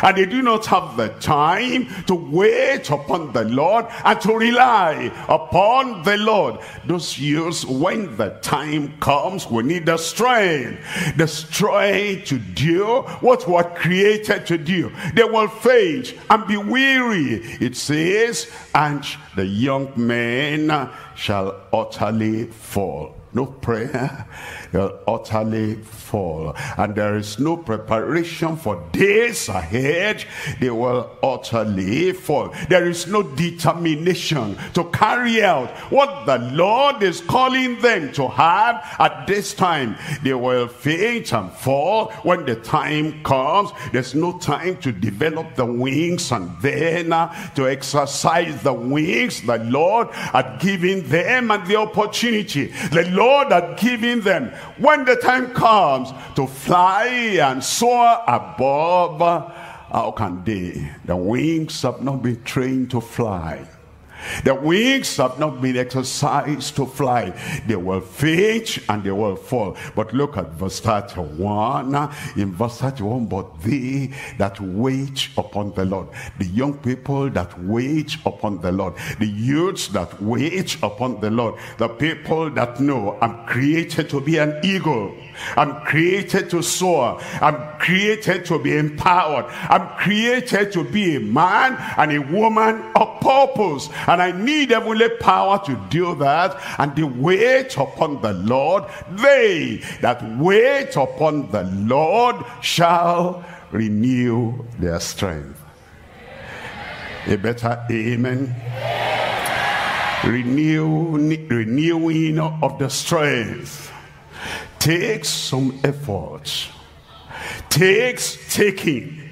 And they do not have the time to wait upon the Lord and to rely upon the Lord. Those years, when the time comes, we need the strength. The strength to do what we were created to do. They will faint and be weary. It says, and the young men shall utterly fall. no prayer, you'll utterly fall. And there is no preparation for days ahead, they will utterly fall. There is no determination to carry out what the Lord is calling them to have at this time. They will faint and fall when the time comes. There's no time to develop the wings and then to exercise the wings the Lord had given them and the opportunity the Lord had given them when the time comes to fly and soar above. How can they? The wings have not been trained to fly. The wings have not been exercised to fly. They will faint and they will fall. But look at verse 31. In verse 31, but they that wait upon the Lord, the young people that wait upon the Lord, the youths that wait upon the Lord, the people that know, I'm created to be an eagle. I'm created to soar. I'm created to be empowered. I'm created to be a man and a woman of purpose. And I need heavenly power to do that. And they wait upon the Lord. They that wait upon the Lord shall renew their strength. A better amen. Renewing of the strength takes some effort. Taking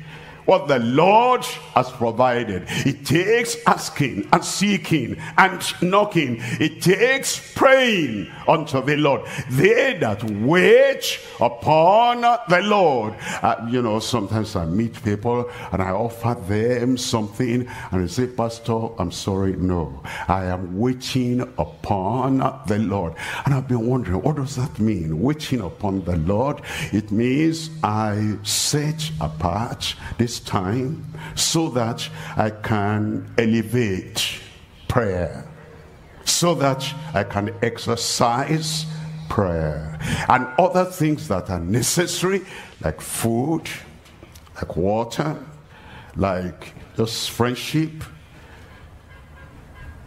what the Lord has provided. It takes asking and seeking and knocking. It takes praying unto the Lord. They that wait upon the Lord. You know, sometimes I meet people and I offer them something and they say, Pastor, I'm sorry, no. I am waiting upon the Lord. And I've been wondering, what does that mean? Waiting upon the Lord. It means I set apart this time so that I can elevate prayer, so that I can exercise prayer and other things that are necessary, like food, like water, like just friendship,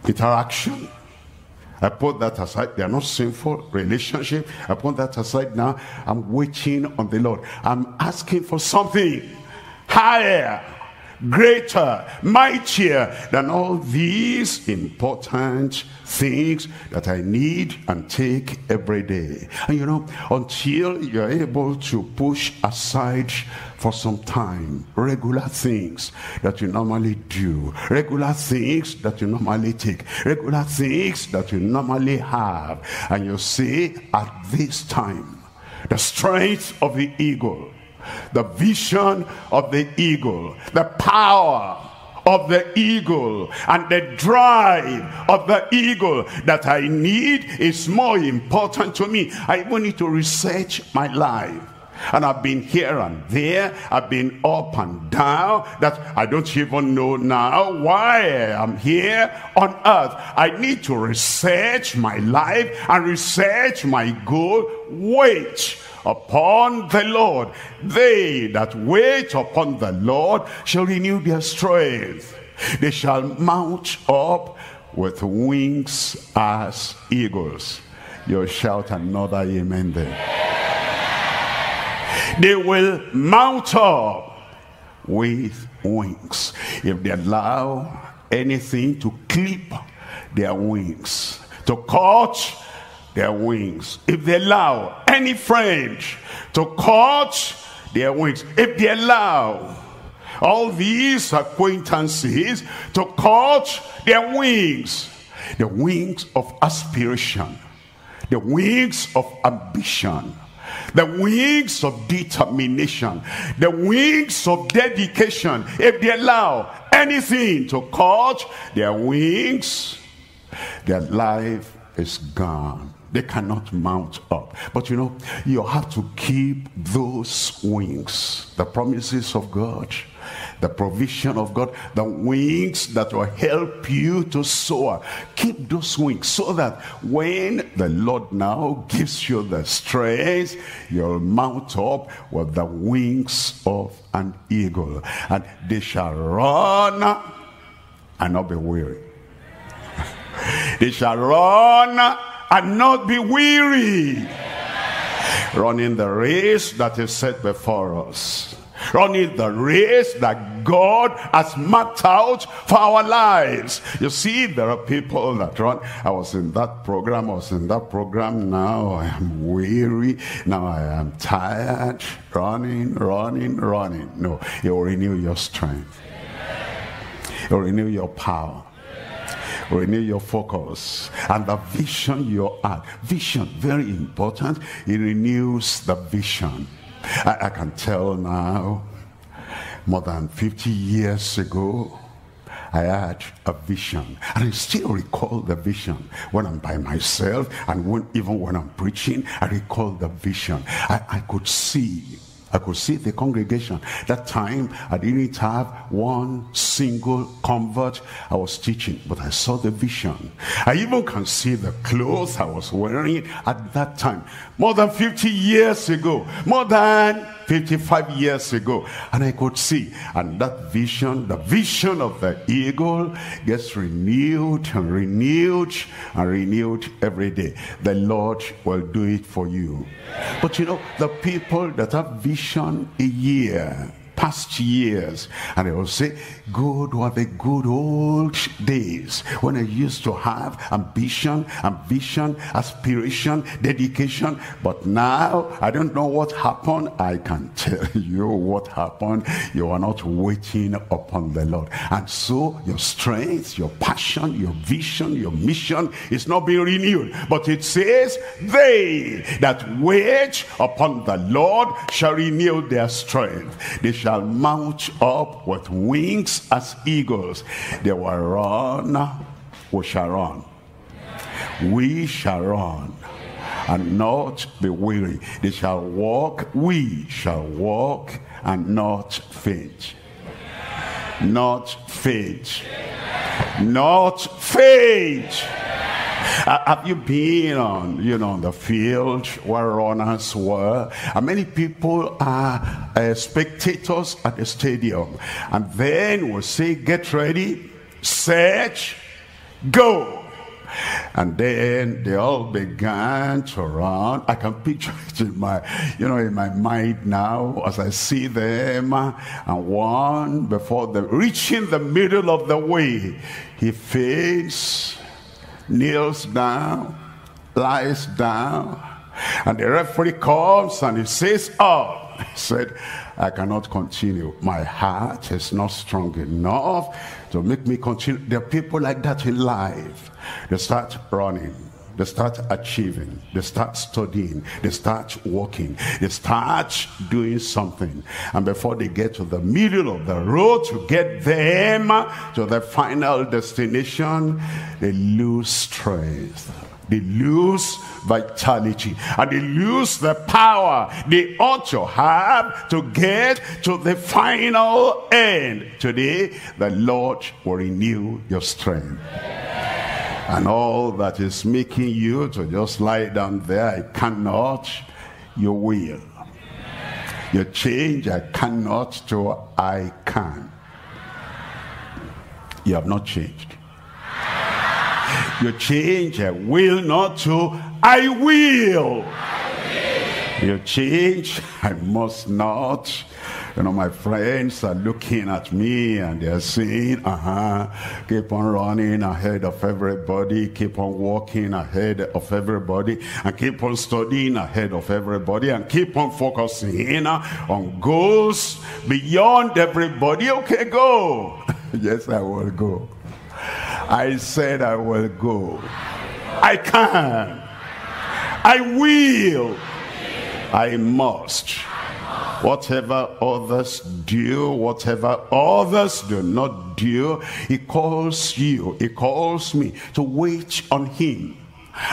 interaction. I put that aside. They are not sinful. Relationship, I put that aside. Now I'm waiting on the Lord. I'm asking for something higher, greater, mightier than all these important things that I need and take every day. And you know, until you're able to push aside for some time regular things that you normally do, regular things that you normally take, regular things that you normally have, and you say, at this time, the strength of the eagle, the vision of the eagle, the power of the eagle, and the drive of the eagle that I need is more important to me. I even need to research my life. And I've been here and there, I've been up and down, that I don't even know now why I'm here on earth. I need to research my life and research my goal. Wait upon the Lord. They that wait upon the Lord shall renew their strength. They shall mount up with wings as eagles. You'll shout another amen there. They will mount up with wings. If they allow anything to clip their wings, to cut their wings, if they allow any friend to cut their wings, if they allow all these acquaintances to cut their wings, the wings of aspiration, the wings of ambition, the wings of determination, the wings of dedication, if they allow anything to cut their wings, their life is gone. They cannot mount up. But you know, you have to keep those wings, the promises of God, the provision of God, the wings that will help you to soar. Keep those wings so that when the Lord now gives you the strength, you'll mount up with the wings of an eagle. And they shall run and not be weary. They shall run and not be weary. Running the race that is set before us. Running the race that God has marked out for our lives. You see, there are people that run. I was in that program, now I am weary, now I am tired. Running. No, you'll renew your strength. You'll renew your power. Renew your focus and the vision you had. Vision, very important. It renews the vision. I can tell now, more than 50 years ago, I had a vision, and I still recall the vision when I'm by myself, and even when I'm preaching, I recall the vision. I could see the congregation. That time, I didn't have one single convert I was teaching, but I saw the vision. I even can see the clothes I was wearing at that time, more than 50 years ago, more than 55 years ago, and I could see. And that vision, the vision of the eagle, gets renewed every day. The Lord will do it for you. But you know, the people that have vision a year, past years, and they will say, good were the good old days when I used to have ambition, aspiration, dedication, but now I don't know what happened. I can tell you what happened. You are not waiting upon the Lord, and so your strength, your passion, your vision, your mission is not being renewed. But it says, they that wait upon the Lord shall renew their strength. They shall mount up with wings as eagles. They will run, we shall run. We shall run and not be weary. They shall walk, we shall walk and not faint. Not faint. Not faint. Have you been on, on the field where runners were? And many people are spectators at the stadium. And then we'll say, get ready, set, go. And then they all began to run. I can picture it in my mind now as I see them. And one, before them, reaching the middle of the way, he faints, kneels down, lies down, and the referee comes and he says, oh, he said, I cannot continue. My heart is not strong enough to make me continue. There are people like that in life. They start running, they start achieving, they start studying, they start working, they start doing something. And before they get to the middle of the road to get them to the final destination, they lose strength, they lose vitality, and they lose the power they ought to have to get to the final end. Today, the Lord will renew your strength. And all that is making you to just lie down there, I cannot, you will. You change I cannot to I can. You have not changed. You change I will not to I will. You change I must not. My friends are looking at me and they're saying, keep on running ahead of everybody, keep on walking ahead of everybody, and keep on studying ahead of everybody, and keep on focusing on goals beyond everybody. Okay, go. Yes, I will go. I said I will go. I can. I will. I must. Whatever others do, whatever others do not do, he calls you, he calls me to wait on him.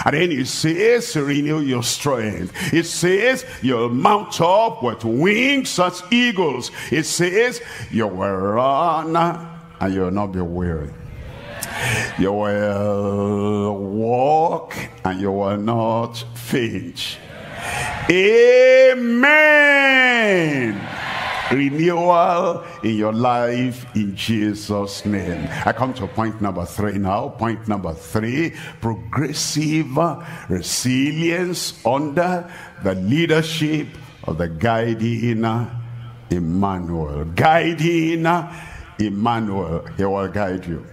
And then he says, renew your strength. It says, you'll mount up with wings as eagles. It says, you will run and you'll not be weary. You will walk and you will not faint. Amen. renewal in your life in Jesus' name. I come to point number 3 now. Point number 3, progressive resilience under the leadership of the guiding Emmanuel. Guiding Emmanuel. He will guide you.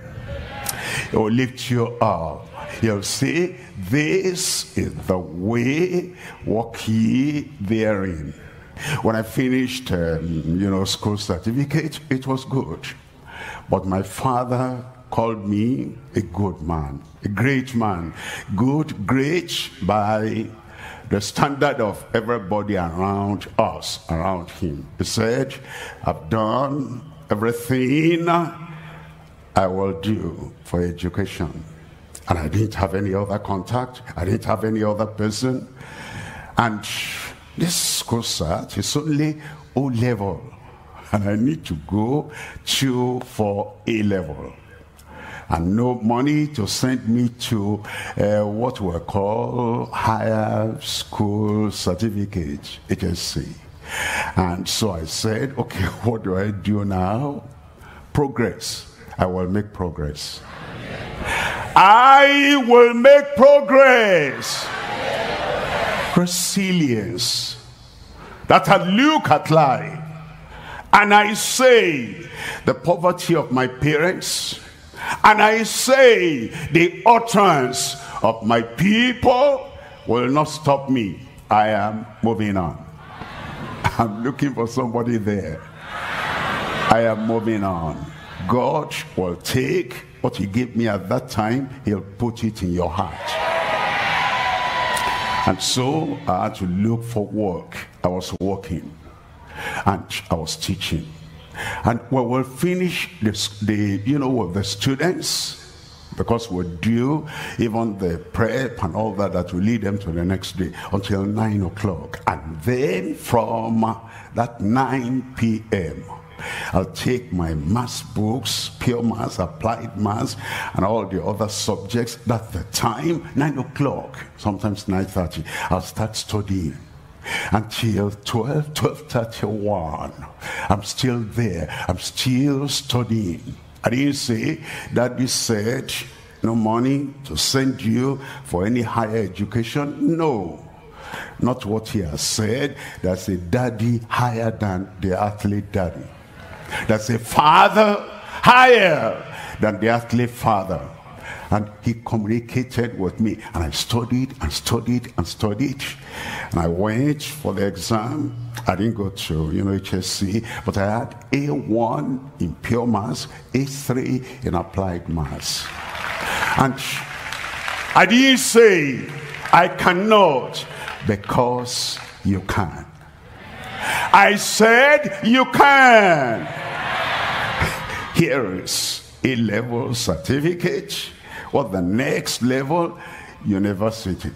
He will lift you up. He'll say, this is the way, walk ye therein. When I finished, school certificate, it was good. But my father called me a good man, a great man. Good, great by the standard of everybody around us, around him. He said, I've done everything I will do for education. And I didn't have any other contact. I didn't have any other person. And this school cert is only O-level. And I need to go for A-level. And no money to send me to what we call higher school certificate, HSC. And so I said, okay, what do I do now? Progress. I will make progress. I will make progress. Resilience. That I look at life and I say the poverty of my parents, and I say the utterance of my people will not stop me. I am moving on. I'm looking for somebody there. I am moving on. God will take what he gave me at that time, he'll put it in your heart. And so I had to look for work. I was working and I was teaching. And we will finish with the students, because we're due even the prep and all that will lead them to the next day until 9 o'clock. And then from that 9 p.m. I'll take my maths books, pure maths, applied maths, and all the other subjects. That's the time, 9 o'clock, sometimes 9:30. I'll start studying until 12, 12:31. I'm still there. I'm still studying. I didn't say that you said no money to send you for any higher education. No. Not what he has said. That's a daddy higher than the athlete daddy. That's a father higher than the earthly father. And he communicated with me. And I studied and studied and studied. And I went for the exam. I didn't go to, HSC. But I had A1 in pure maths, A3 in applied maths. And I didn't say, I cannot, because you can. I said, you can. Here is A level certificate. What the next level? University.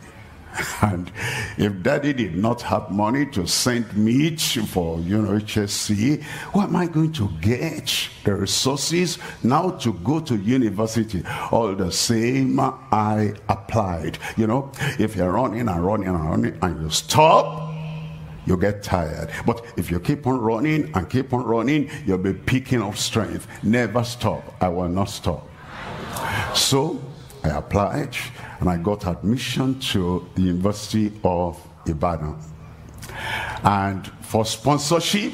And if daddy did not have money to send me for HSC, where am I going to get the resources now to go to university? All the same, I applied. If you're running and running and running and you stop, you get tired. But if you keep on running and keep on running, you'll be picking up strength. Never stop. I will not stop. So I applied and I got admission to the University of Ibadan. And for sponsorship,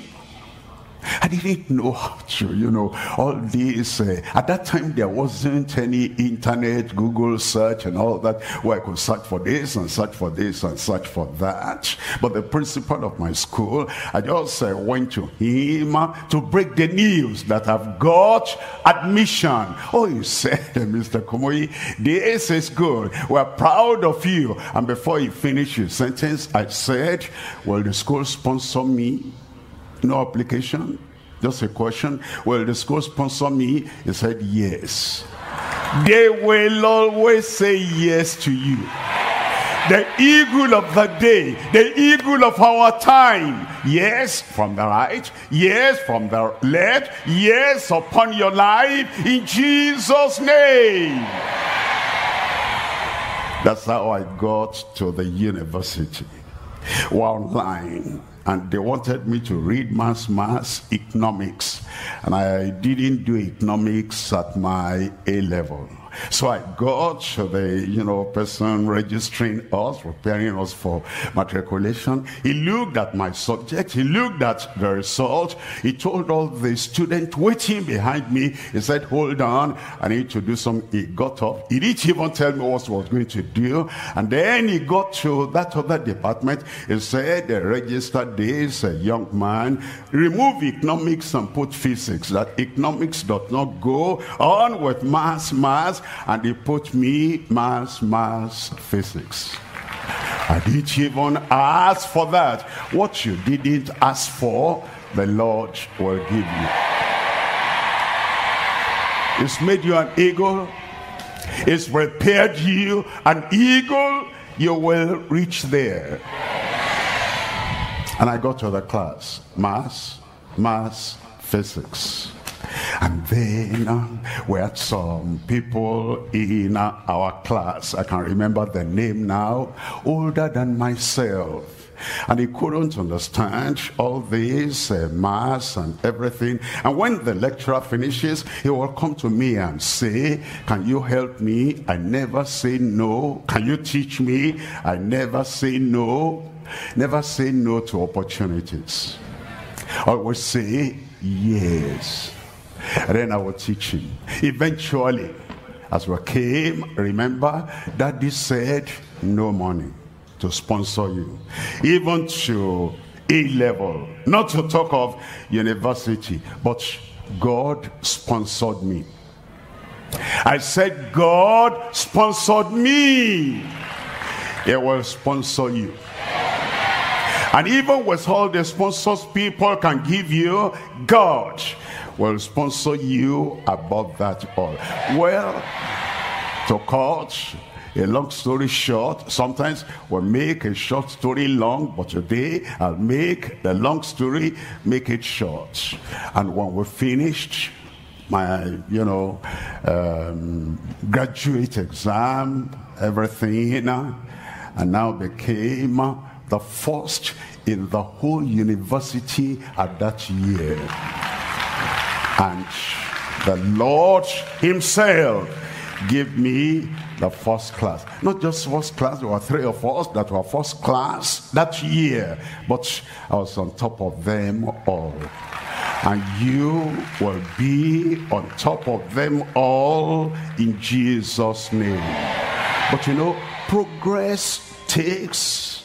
I didn't know how to, all these. At that time, there wasn't any internet, Google search and all that, where I could search for this and search for this and search for that. But the principal of my school, I just went to him to break the news that I've got admission. Oh, he said, Mr. Komoyi, this is good. We're proud of you. And before he finished his sentence, I said, will the school sponsor me? No application, just a question. Will the school sponsor me? He said, yes. They will always say yes to you. The eagle of the day, the eagle of our time. Yes from the right, yes from the left, yes upon your life in Jesus' name. That's how I got to the university. We're online. and they wanted me to read mass economics, and I didn't do economics at my A level. So I got the person registering us, preparing us for matriculation. He looked at my subject, he looked at the result, he told all the students waiting behind me, he said, hold on, I need to do something. He got up, he didn't even tell me what he was going to do, and then he got to that other department. He said, register this young man, remove economics and put physics, that economics does not go on with mass. And they put me mass physics. I didn't even ask for that. What you didn't ask for, the Lord will give you. It's made you an eagle. It's prepared you an eagle. You will reach there. And I got to the class, mass physics. And then we had some people in our class, I can remember the name now, older than myself. And he couldn't understand all this mass and everything. And when the lecturer finishes, he will come to me and say, can you help me? I never say no. Can you teach me? I never say no. Never say no to opportunities. Always say yes. And then I will teach him. Eventually, as we came, remember, Daddy said, no money to sponsor you. Even to A level, not to talk of university, but God sponsored me. I said, God sponsored me. He will sponsor you. And even with all the sponsors people can give you, God will sponsor you above that all. Well, to cut a long story short, sometimes we'll make a short story long, but today I'll make the long story, make it short. And when we're finished my, graduate exam, everything, and now became the first in the whole university at that year. And the Lord himself gave me the first class. Not just first class, there were three of us that were first class that year, but I was on top of them all. And you will be on top of them all in Jesus' name. But progress takes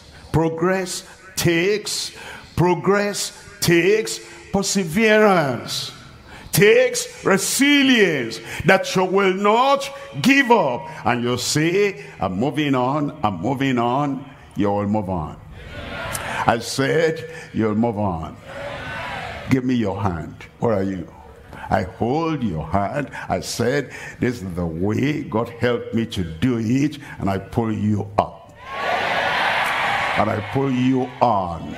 perseverance, takes resilience, that you will not give up. And you say, I'm moving on, I'm moving on. You will move on. I said, you'll move on. Give me your hand. Where are you? I hold your hand. I said, this is the way. God helped me to do it. And I pull you up. And I pull you on.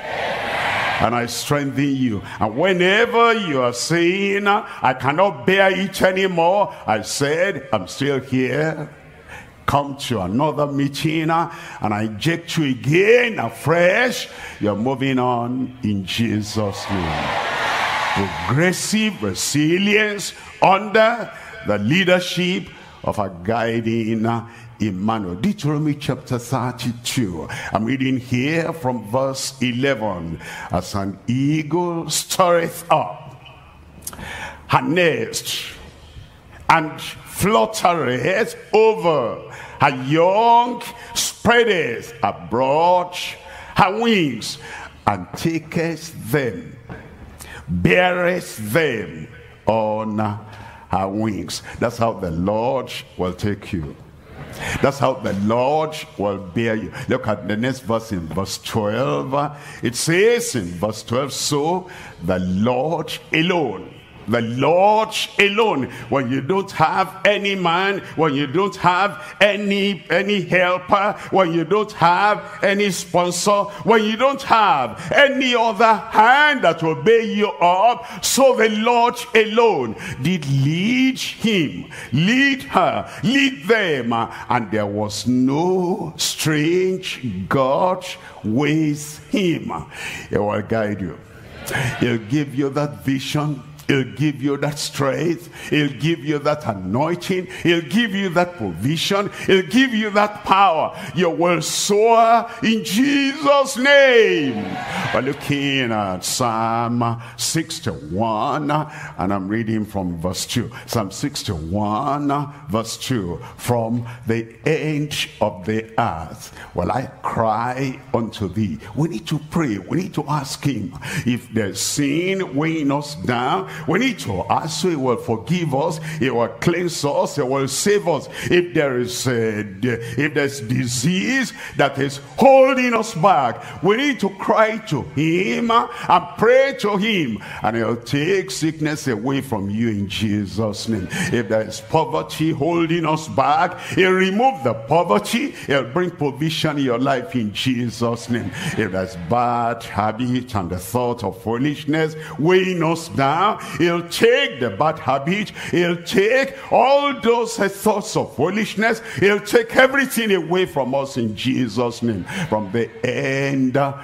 And I strengthen you. And whenever you are saying, I cannot bear it anymore, I said, I'm still here. Come to another meeting, and I inject you again afresh. You're moving on in Jesus' name. Progressive resilience under the leadership of a guiding Emmanuel. Deuteronomy chapter 32. I'm reading here from verse 11. As an eagle stirreth up her nest, and fluttereth over, her young spreadeth abroad her wings, and taketh them, beareth them on her wings. That's how the Lord will take you. That's how the Lord will bear you. Look at the next verse in verse 12. It says in verse 12, so the Lord alone, the Lord alone. When you don't have any man, when you don't have any helper, when you don't have any sponsor, when you don't have any other hand that will bear you up, so the Lord alone did lead him, lead her, lead them, and there was no strange God with him. He will guide you. He'll give you that vision. He'll give you that strength. He'll give you that anointing. He'll give you that provision. He'll give you that power. You will soar in Jesus' name. We're looking at Psalm 61, and I'm reading from verse 2. Psalm 61, verse 2. From the end of the earth will I cry unto thee. We need to pray. We need to ask him. If there's sin weighing us down, we need to ask so he will forgive us, he will cleanse us, he will save us. If there is if there's disease that is holding us back, we need to cry to him and pray to him, and he'll take sickness away from you in Jesus' name. If there is poverty holding us back, he'll remove the poverty, he'll bring provision in your life in Jesus' name. If there's bad habit and the thought of foolishness weighing us down, he'll take the bad habit, he'll take all those thoughts of foolishness, he'll take everything away from us in Jesus' name. From the end of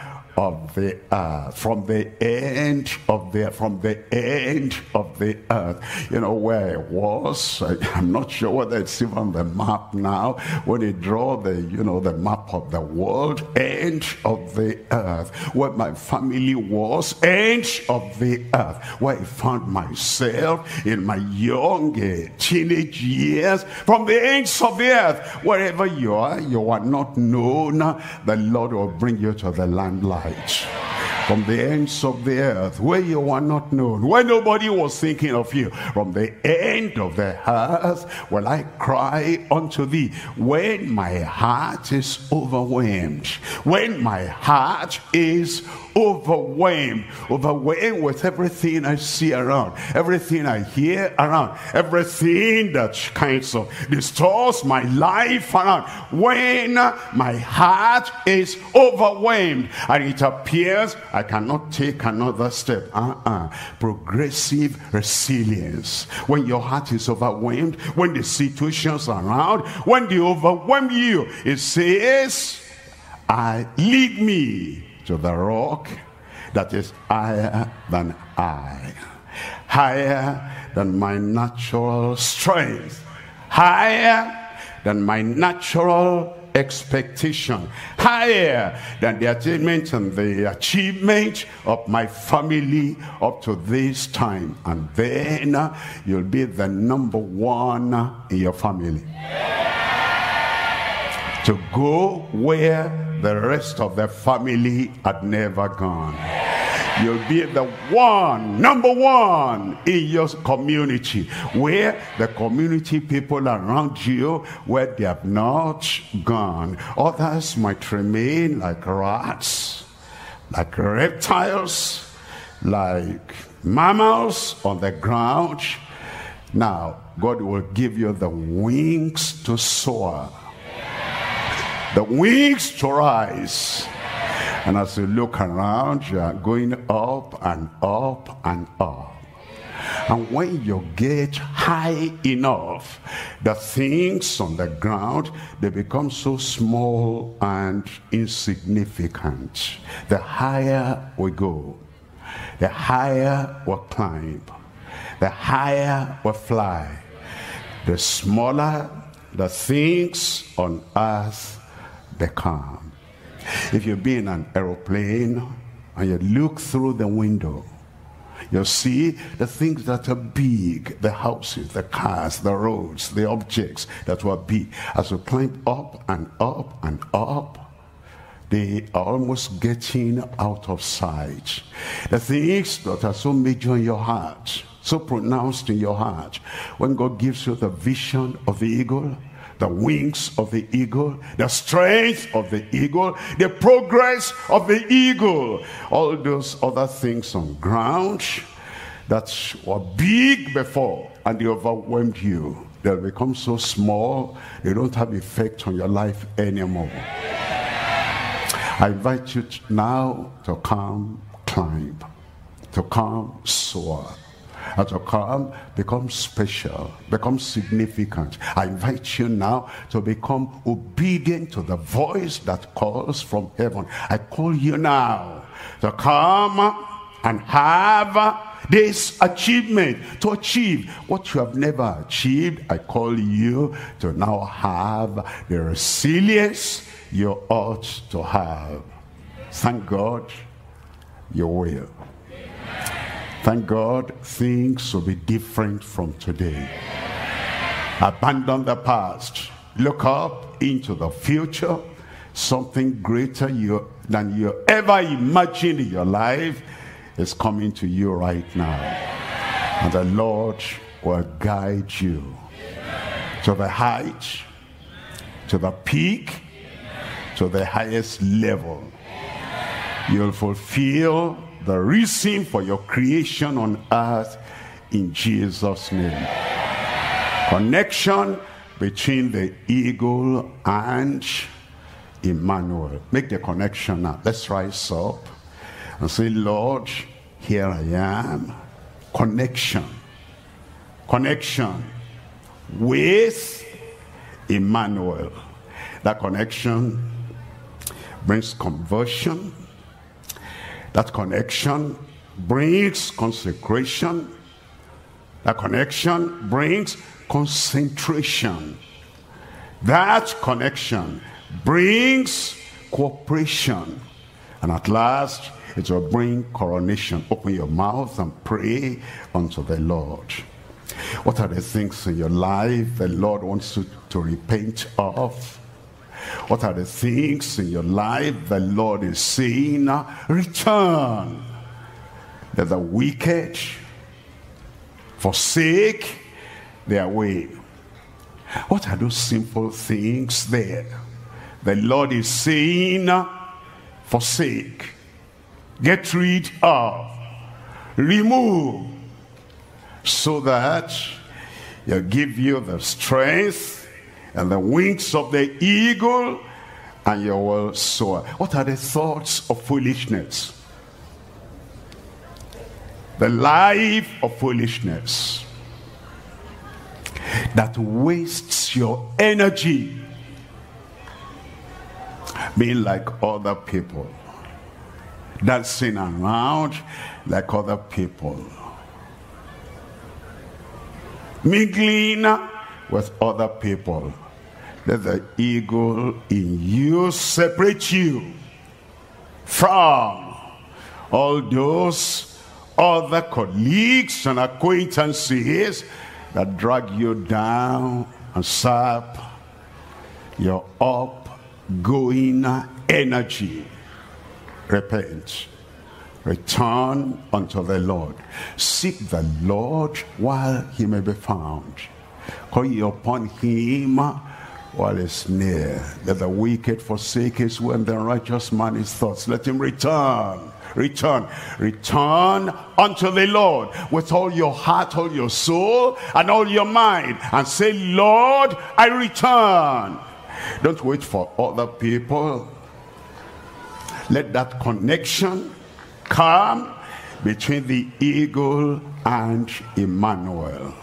the earth, from the end of the earth. You know where it was? I'm not sure whether it's even the map now. When they draw the, you know, the map of the world, end of the earth. Where my family was, end of the earth. Where I found myself in my young teenage years, from the ends of the earth. Wherever you are not known. The Lord will bring you to the land light. From the ends of the earth, where you were not known, where nobody was thinking of you, from the end of the earth will I cry unto thee. When my heart is overwhelmed, when my heart is overwhelmed with everything I see around, everything I hear around, everything that kinds of distorts my life around, when my heart is overwhelmed and it appears I cannot take another step, progressive resilience. When your heart is overwhelmed, when the situations are around, when they overwhelm you, it says, lead me to the rock that is higher than I, higher than my natural strength, higher than my natural expectation, higher than the attainment and the achievement of my family up to this time. And then you'll be the number one in your family. Yeah. To go where the rest of the family had never gone. You'll be the one, number one in your community, where the community people around you, where they have not gone. Others might remain like rats, like reptiles, like mammals on the ground. Now, God will give you the wings to soar, the wings to rise. And as you look around, you are going up and up and up. And when you get high enough, the things on the ground, they become so small and insignificant. The higher we go, the higher we climb, the higher we fly, the smaller the things on earth become. If you've been in an aeroplane and you look through the window, you see the things that are big, the houses, the cars, the roads, the objects that were big. As you climb up and up and up, they are almost getting out of sight. The things that are so major in your heart, so pronounced in your heart, when God gives you the vision of the eagle, the wings of the eagle, the strength of the eagle, the progress of the eagle, all those other things on ground, that were big before and they overwhelmed you, they'll become so small they don't have effect on your life anymore. I invite you now to come climb, to come soar, and to come become special, become significant. I invite you now to become obedient to the voice that calls from heaven. I call you now to come and have this achievement, to achieve what you have never achieved. I call you to now have the resilience you ought to have. Thank God, you will. Thank God, things will be different from today. Abandon the past. Look up into the future. Something greater than you ever imagined in your life is coming to you right now. And the Lord will guide you to the height, to the peak, to the highest level. You'll fulfill the reason for your creation on earth in Jesus' name. Connection between the eagle and Emmanuel. Make the connection now. Let's rise up and say, Lord, here I am. Connection. Connection with Emmanuel. That connection brings conversion. That connection brings consecration. That connection brings concentration. That connection brings cooperation. And at last, it will bring coronation. Open your mouth and pray unto the Lord. What are the things in your life the Lord wants you to repent of? What are the things in your life the Lord is saying, return? Let the wicked forsake their way. What are those simple things there? The Lord is saying, forsake, get rid of, remove, so that he'll give you the strength and the wings of the eagle, and you will soar. What are the thoughts of foolishness? The life of foolishness that wastes your energy, being like other people, dancing around like other people, mingling with other people. Let the eagle in you separate you from all those other colleagues and acquaintances that drag you down and sap your upgoing energy. Repent. Return unto the Lord. Seek the Lord while he may be found. Call ye upon him while it's near. Let the wicked forsake his way, and the righteous man his thoughts. Let him return, return, return unto the Lord with all your heart, all your soul, and all your mind, and say, Lord, I return. Don't wait for other people. Let that connection come between the eagle and Emmanuel.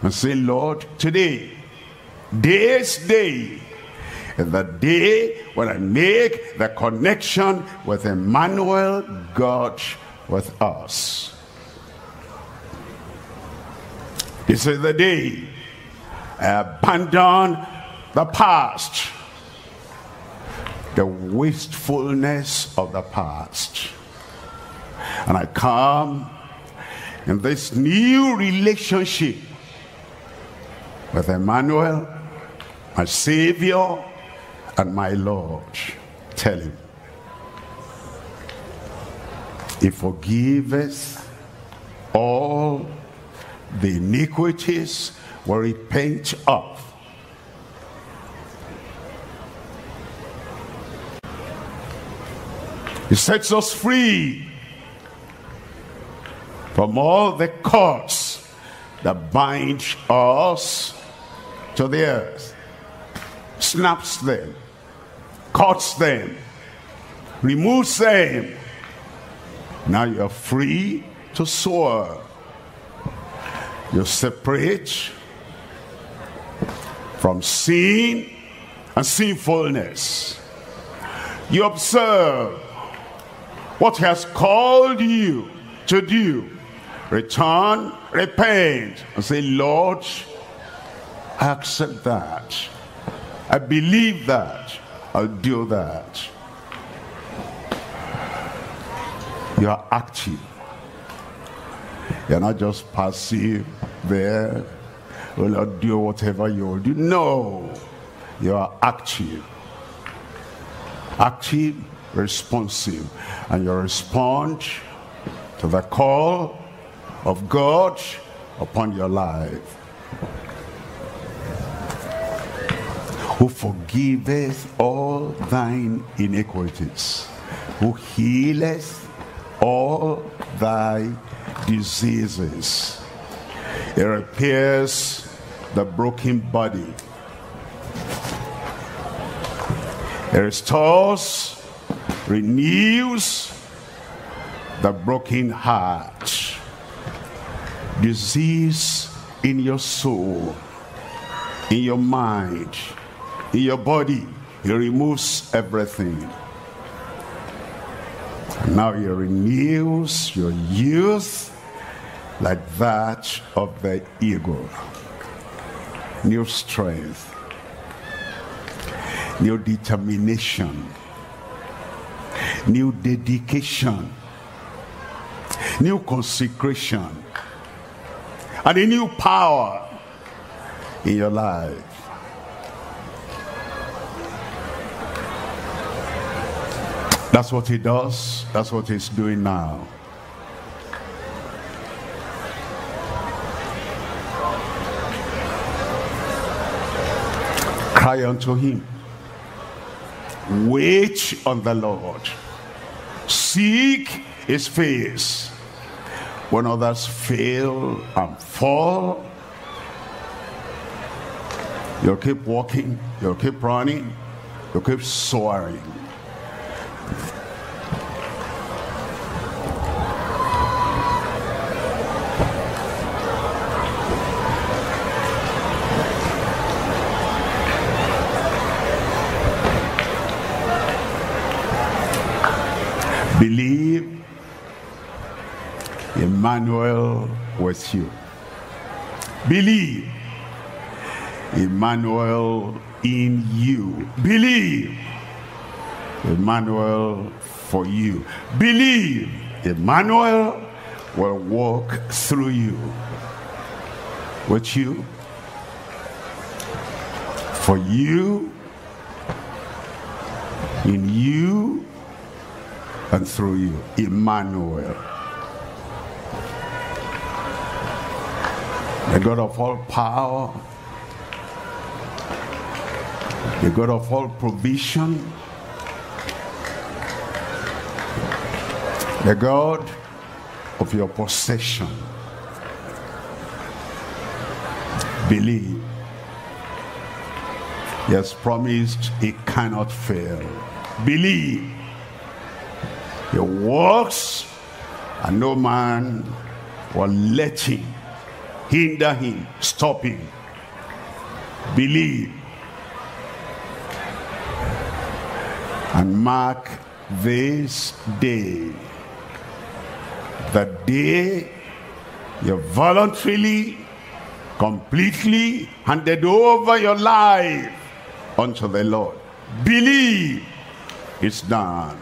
And say, Lord, today, this day is the day when I make the connection with Emmanuel, God with us. This is the day I abandon the past, the wastefulness of the past, and I come in this new relationship with Emmanuel, my Savior and my Lord. Tell him, he forgiveth all the iniquities we repent of. He sets us free from all the cords that bind us to the earth, snaps them, cuts them, removes them. Now you're free to soar. You're separate from sin and sinfulness. You observe what he has called you to do. Return, repent, and say, Lord, I accept that. I believe that. I'll do that. You are active. You're not just passive there. Well, I'll do whatever you will do. No. You are active. Active, responsive. And you respond to the call of God upon your life. Who forgiveth all thine iniquities, who healeth all thy diseases. It repairs the broken body. It restores, renews the broken heart. Disease in your soul, in your mind, in your body, he removes everything. Now he renews your youth like that of the eagle. New strength, new determination, new dedication, new consecration, and a new power in your life. That's what he does. That's what he's doing now. Cry unto him. Wait on the Lord. Seek his face. When others fail and fall, you'll keep walking, you'll keep running, you'll keep soaring. Believe, Emmanuel with you. Believe, Emmanuel in you. Believe, Emmanuel for you. Believe, Emmanuel will walk through you, with you, for you, in you, and through you. Emmanuel. The God of all power, the God of all provision, the God of your possession. Believe. He has promised he cannot fail. Believe. He walks, and no man will let him, hinder him, stop him. Believe. And mark this day, the day you voluntarily, completely handed over your life unto the Lord. Believe. It's done.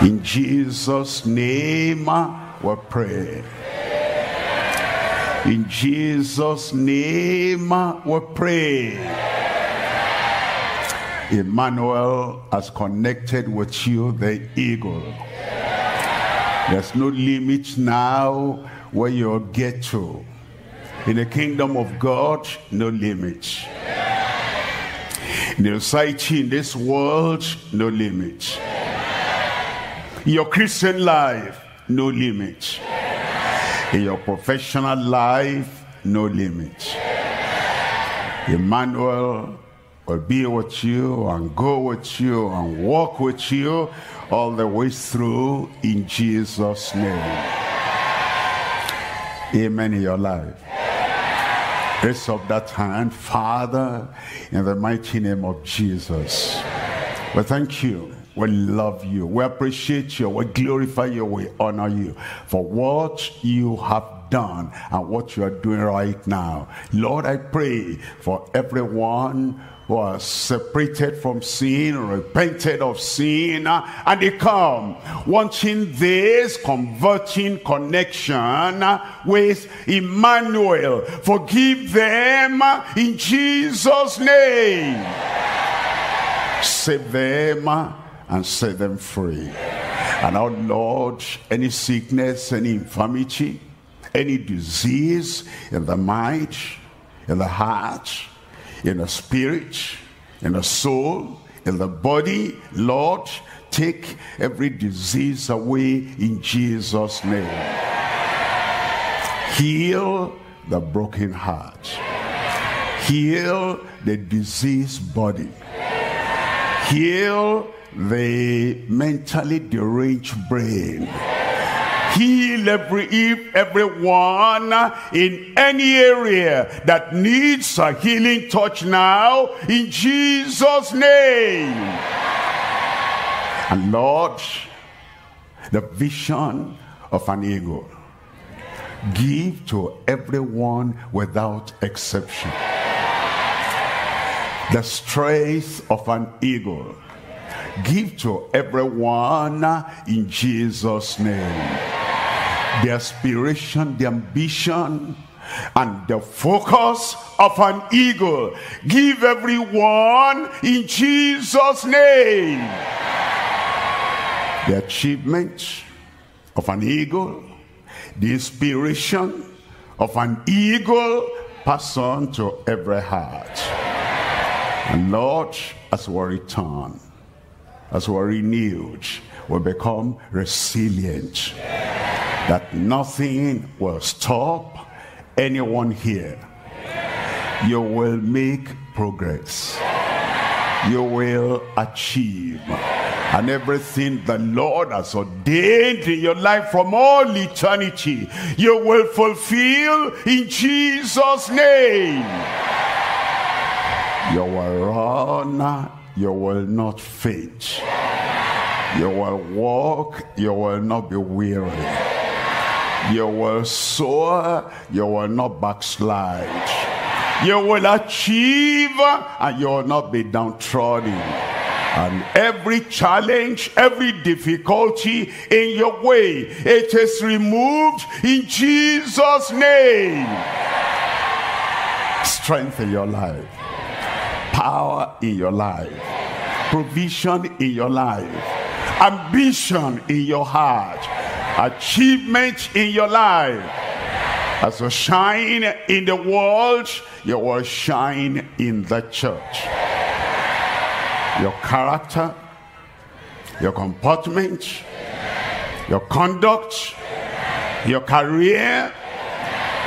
In Jesus' name we pray. In Jesus' name we pray. Emmanuel has connected with you, the eagle. There's no limit now where you'll get to. In the kingdom of God, no limit. They'll sight you in this world, no limit. In your Christian life, no limit. In your professional life, no limit. Emmanuel will be with you and go with you and walk with you all the way through in Jesus' name. Amen in your life. Raise up that hand, Father, in the mighty name of Jesus. We thank you. We love you. We appreciate you. We glorify you. We honor you for what you have done and what you are doing right now. Lord, I pray for everyone who are separated from sin, repented of sin, and they come wanting this converting connection with Emmanuel. Forgive them in Jesus' name. Save them and set them free. And our Lord, any sickness, any infirmity, any disease in the mind, in the heart, in the spirit, in the soul, in the body, Lord, take every disease away in Jesus' name. Heal the broken heart. Heal the diseased body. Heal the mentally deranged brain. Heal everyone in any area that needs a healing touch now in Jesus' name. And Lord, the vision of an eagle, give to everyone without exception. The strength of an eagle, give to everyone in Jesus' name. The aspiration, the ambition, and the focus of an eagle, give everyone in Jesus' name. The achievement of an eagle, the inspiration of an eagle, pass on to every heart. And Lord, as we return, as we are renewed, we become resilient. That nothing will stop anyone here. You will make progress. You will achieve. And everything the Lord has ordained in your life from all eternity, you will fulfill in Jesus' name. You will run. You will not faint. You will walk. You will not be weary. You will soar. You will not backslide. You will achieve and you will not be downtrodden. And every challenge, every difficulty in your way, it is removed in Jesus' name. Strength in your life. Power in your life, provision in your life, ambition in your heart, achievement in your life. As you shine in the world, you will shine in the church. Your character, your comportment, your conduct, your career,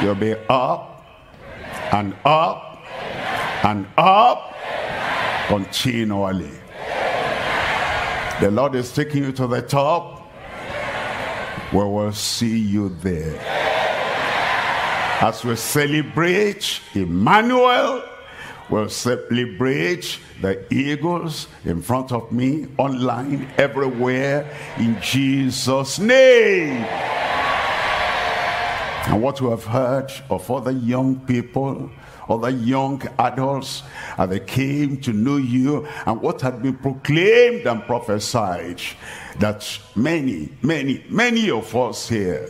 you'll be up and up and up continually. The Lord is taking you to the top. We will see you there. As we celebrate Emmanuel, we'll celebrate the eagles in front of me, online, everywhere, in Jesus' name. And what we have heard of other young people, other young adults, and they came to know you, and what had been proclaimed and prophesied, that many of us here,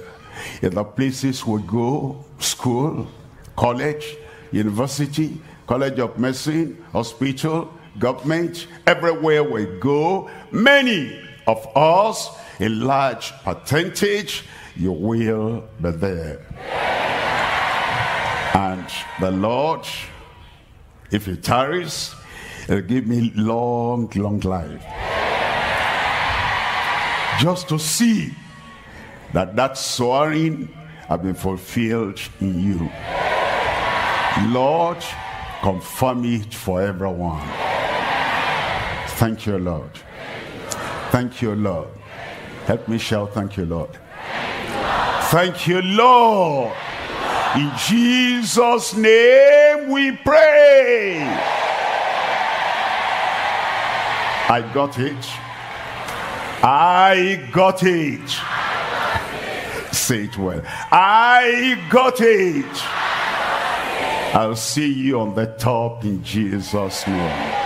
in the places we go, school, college, university, college of medicine, hospital, government, everywhere we go, many of us, a large percentage, you will be there. And the Lord, if he tarries, It'll give me long, long life. Just to see that swearing have been fulfilled in you. Lord, confirm it for everyone. Thank you, Lord. Thank you, Lord. Help me shout, thank you, Lord. Thank you, Lord. In Jesus' name we pray. I got it. I got it. Say it well. I got it. I'll see you on the top in Jesus' name.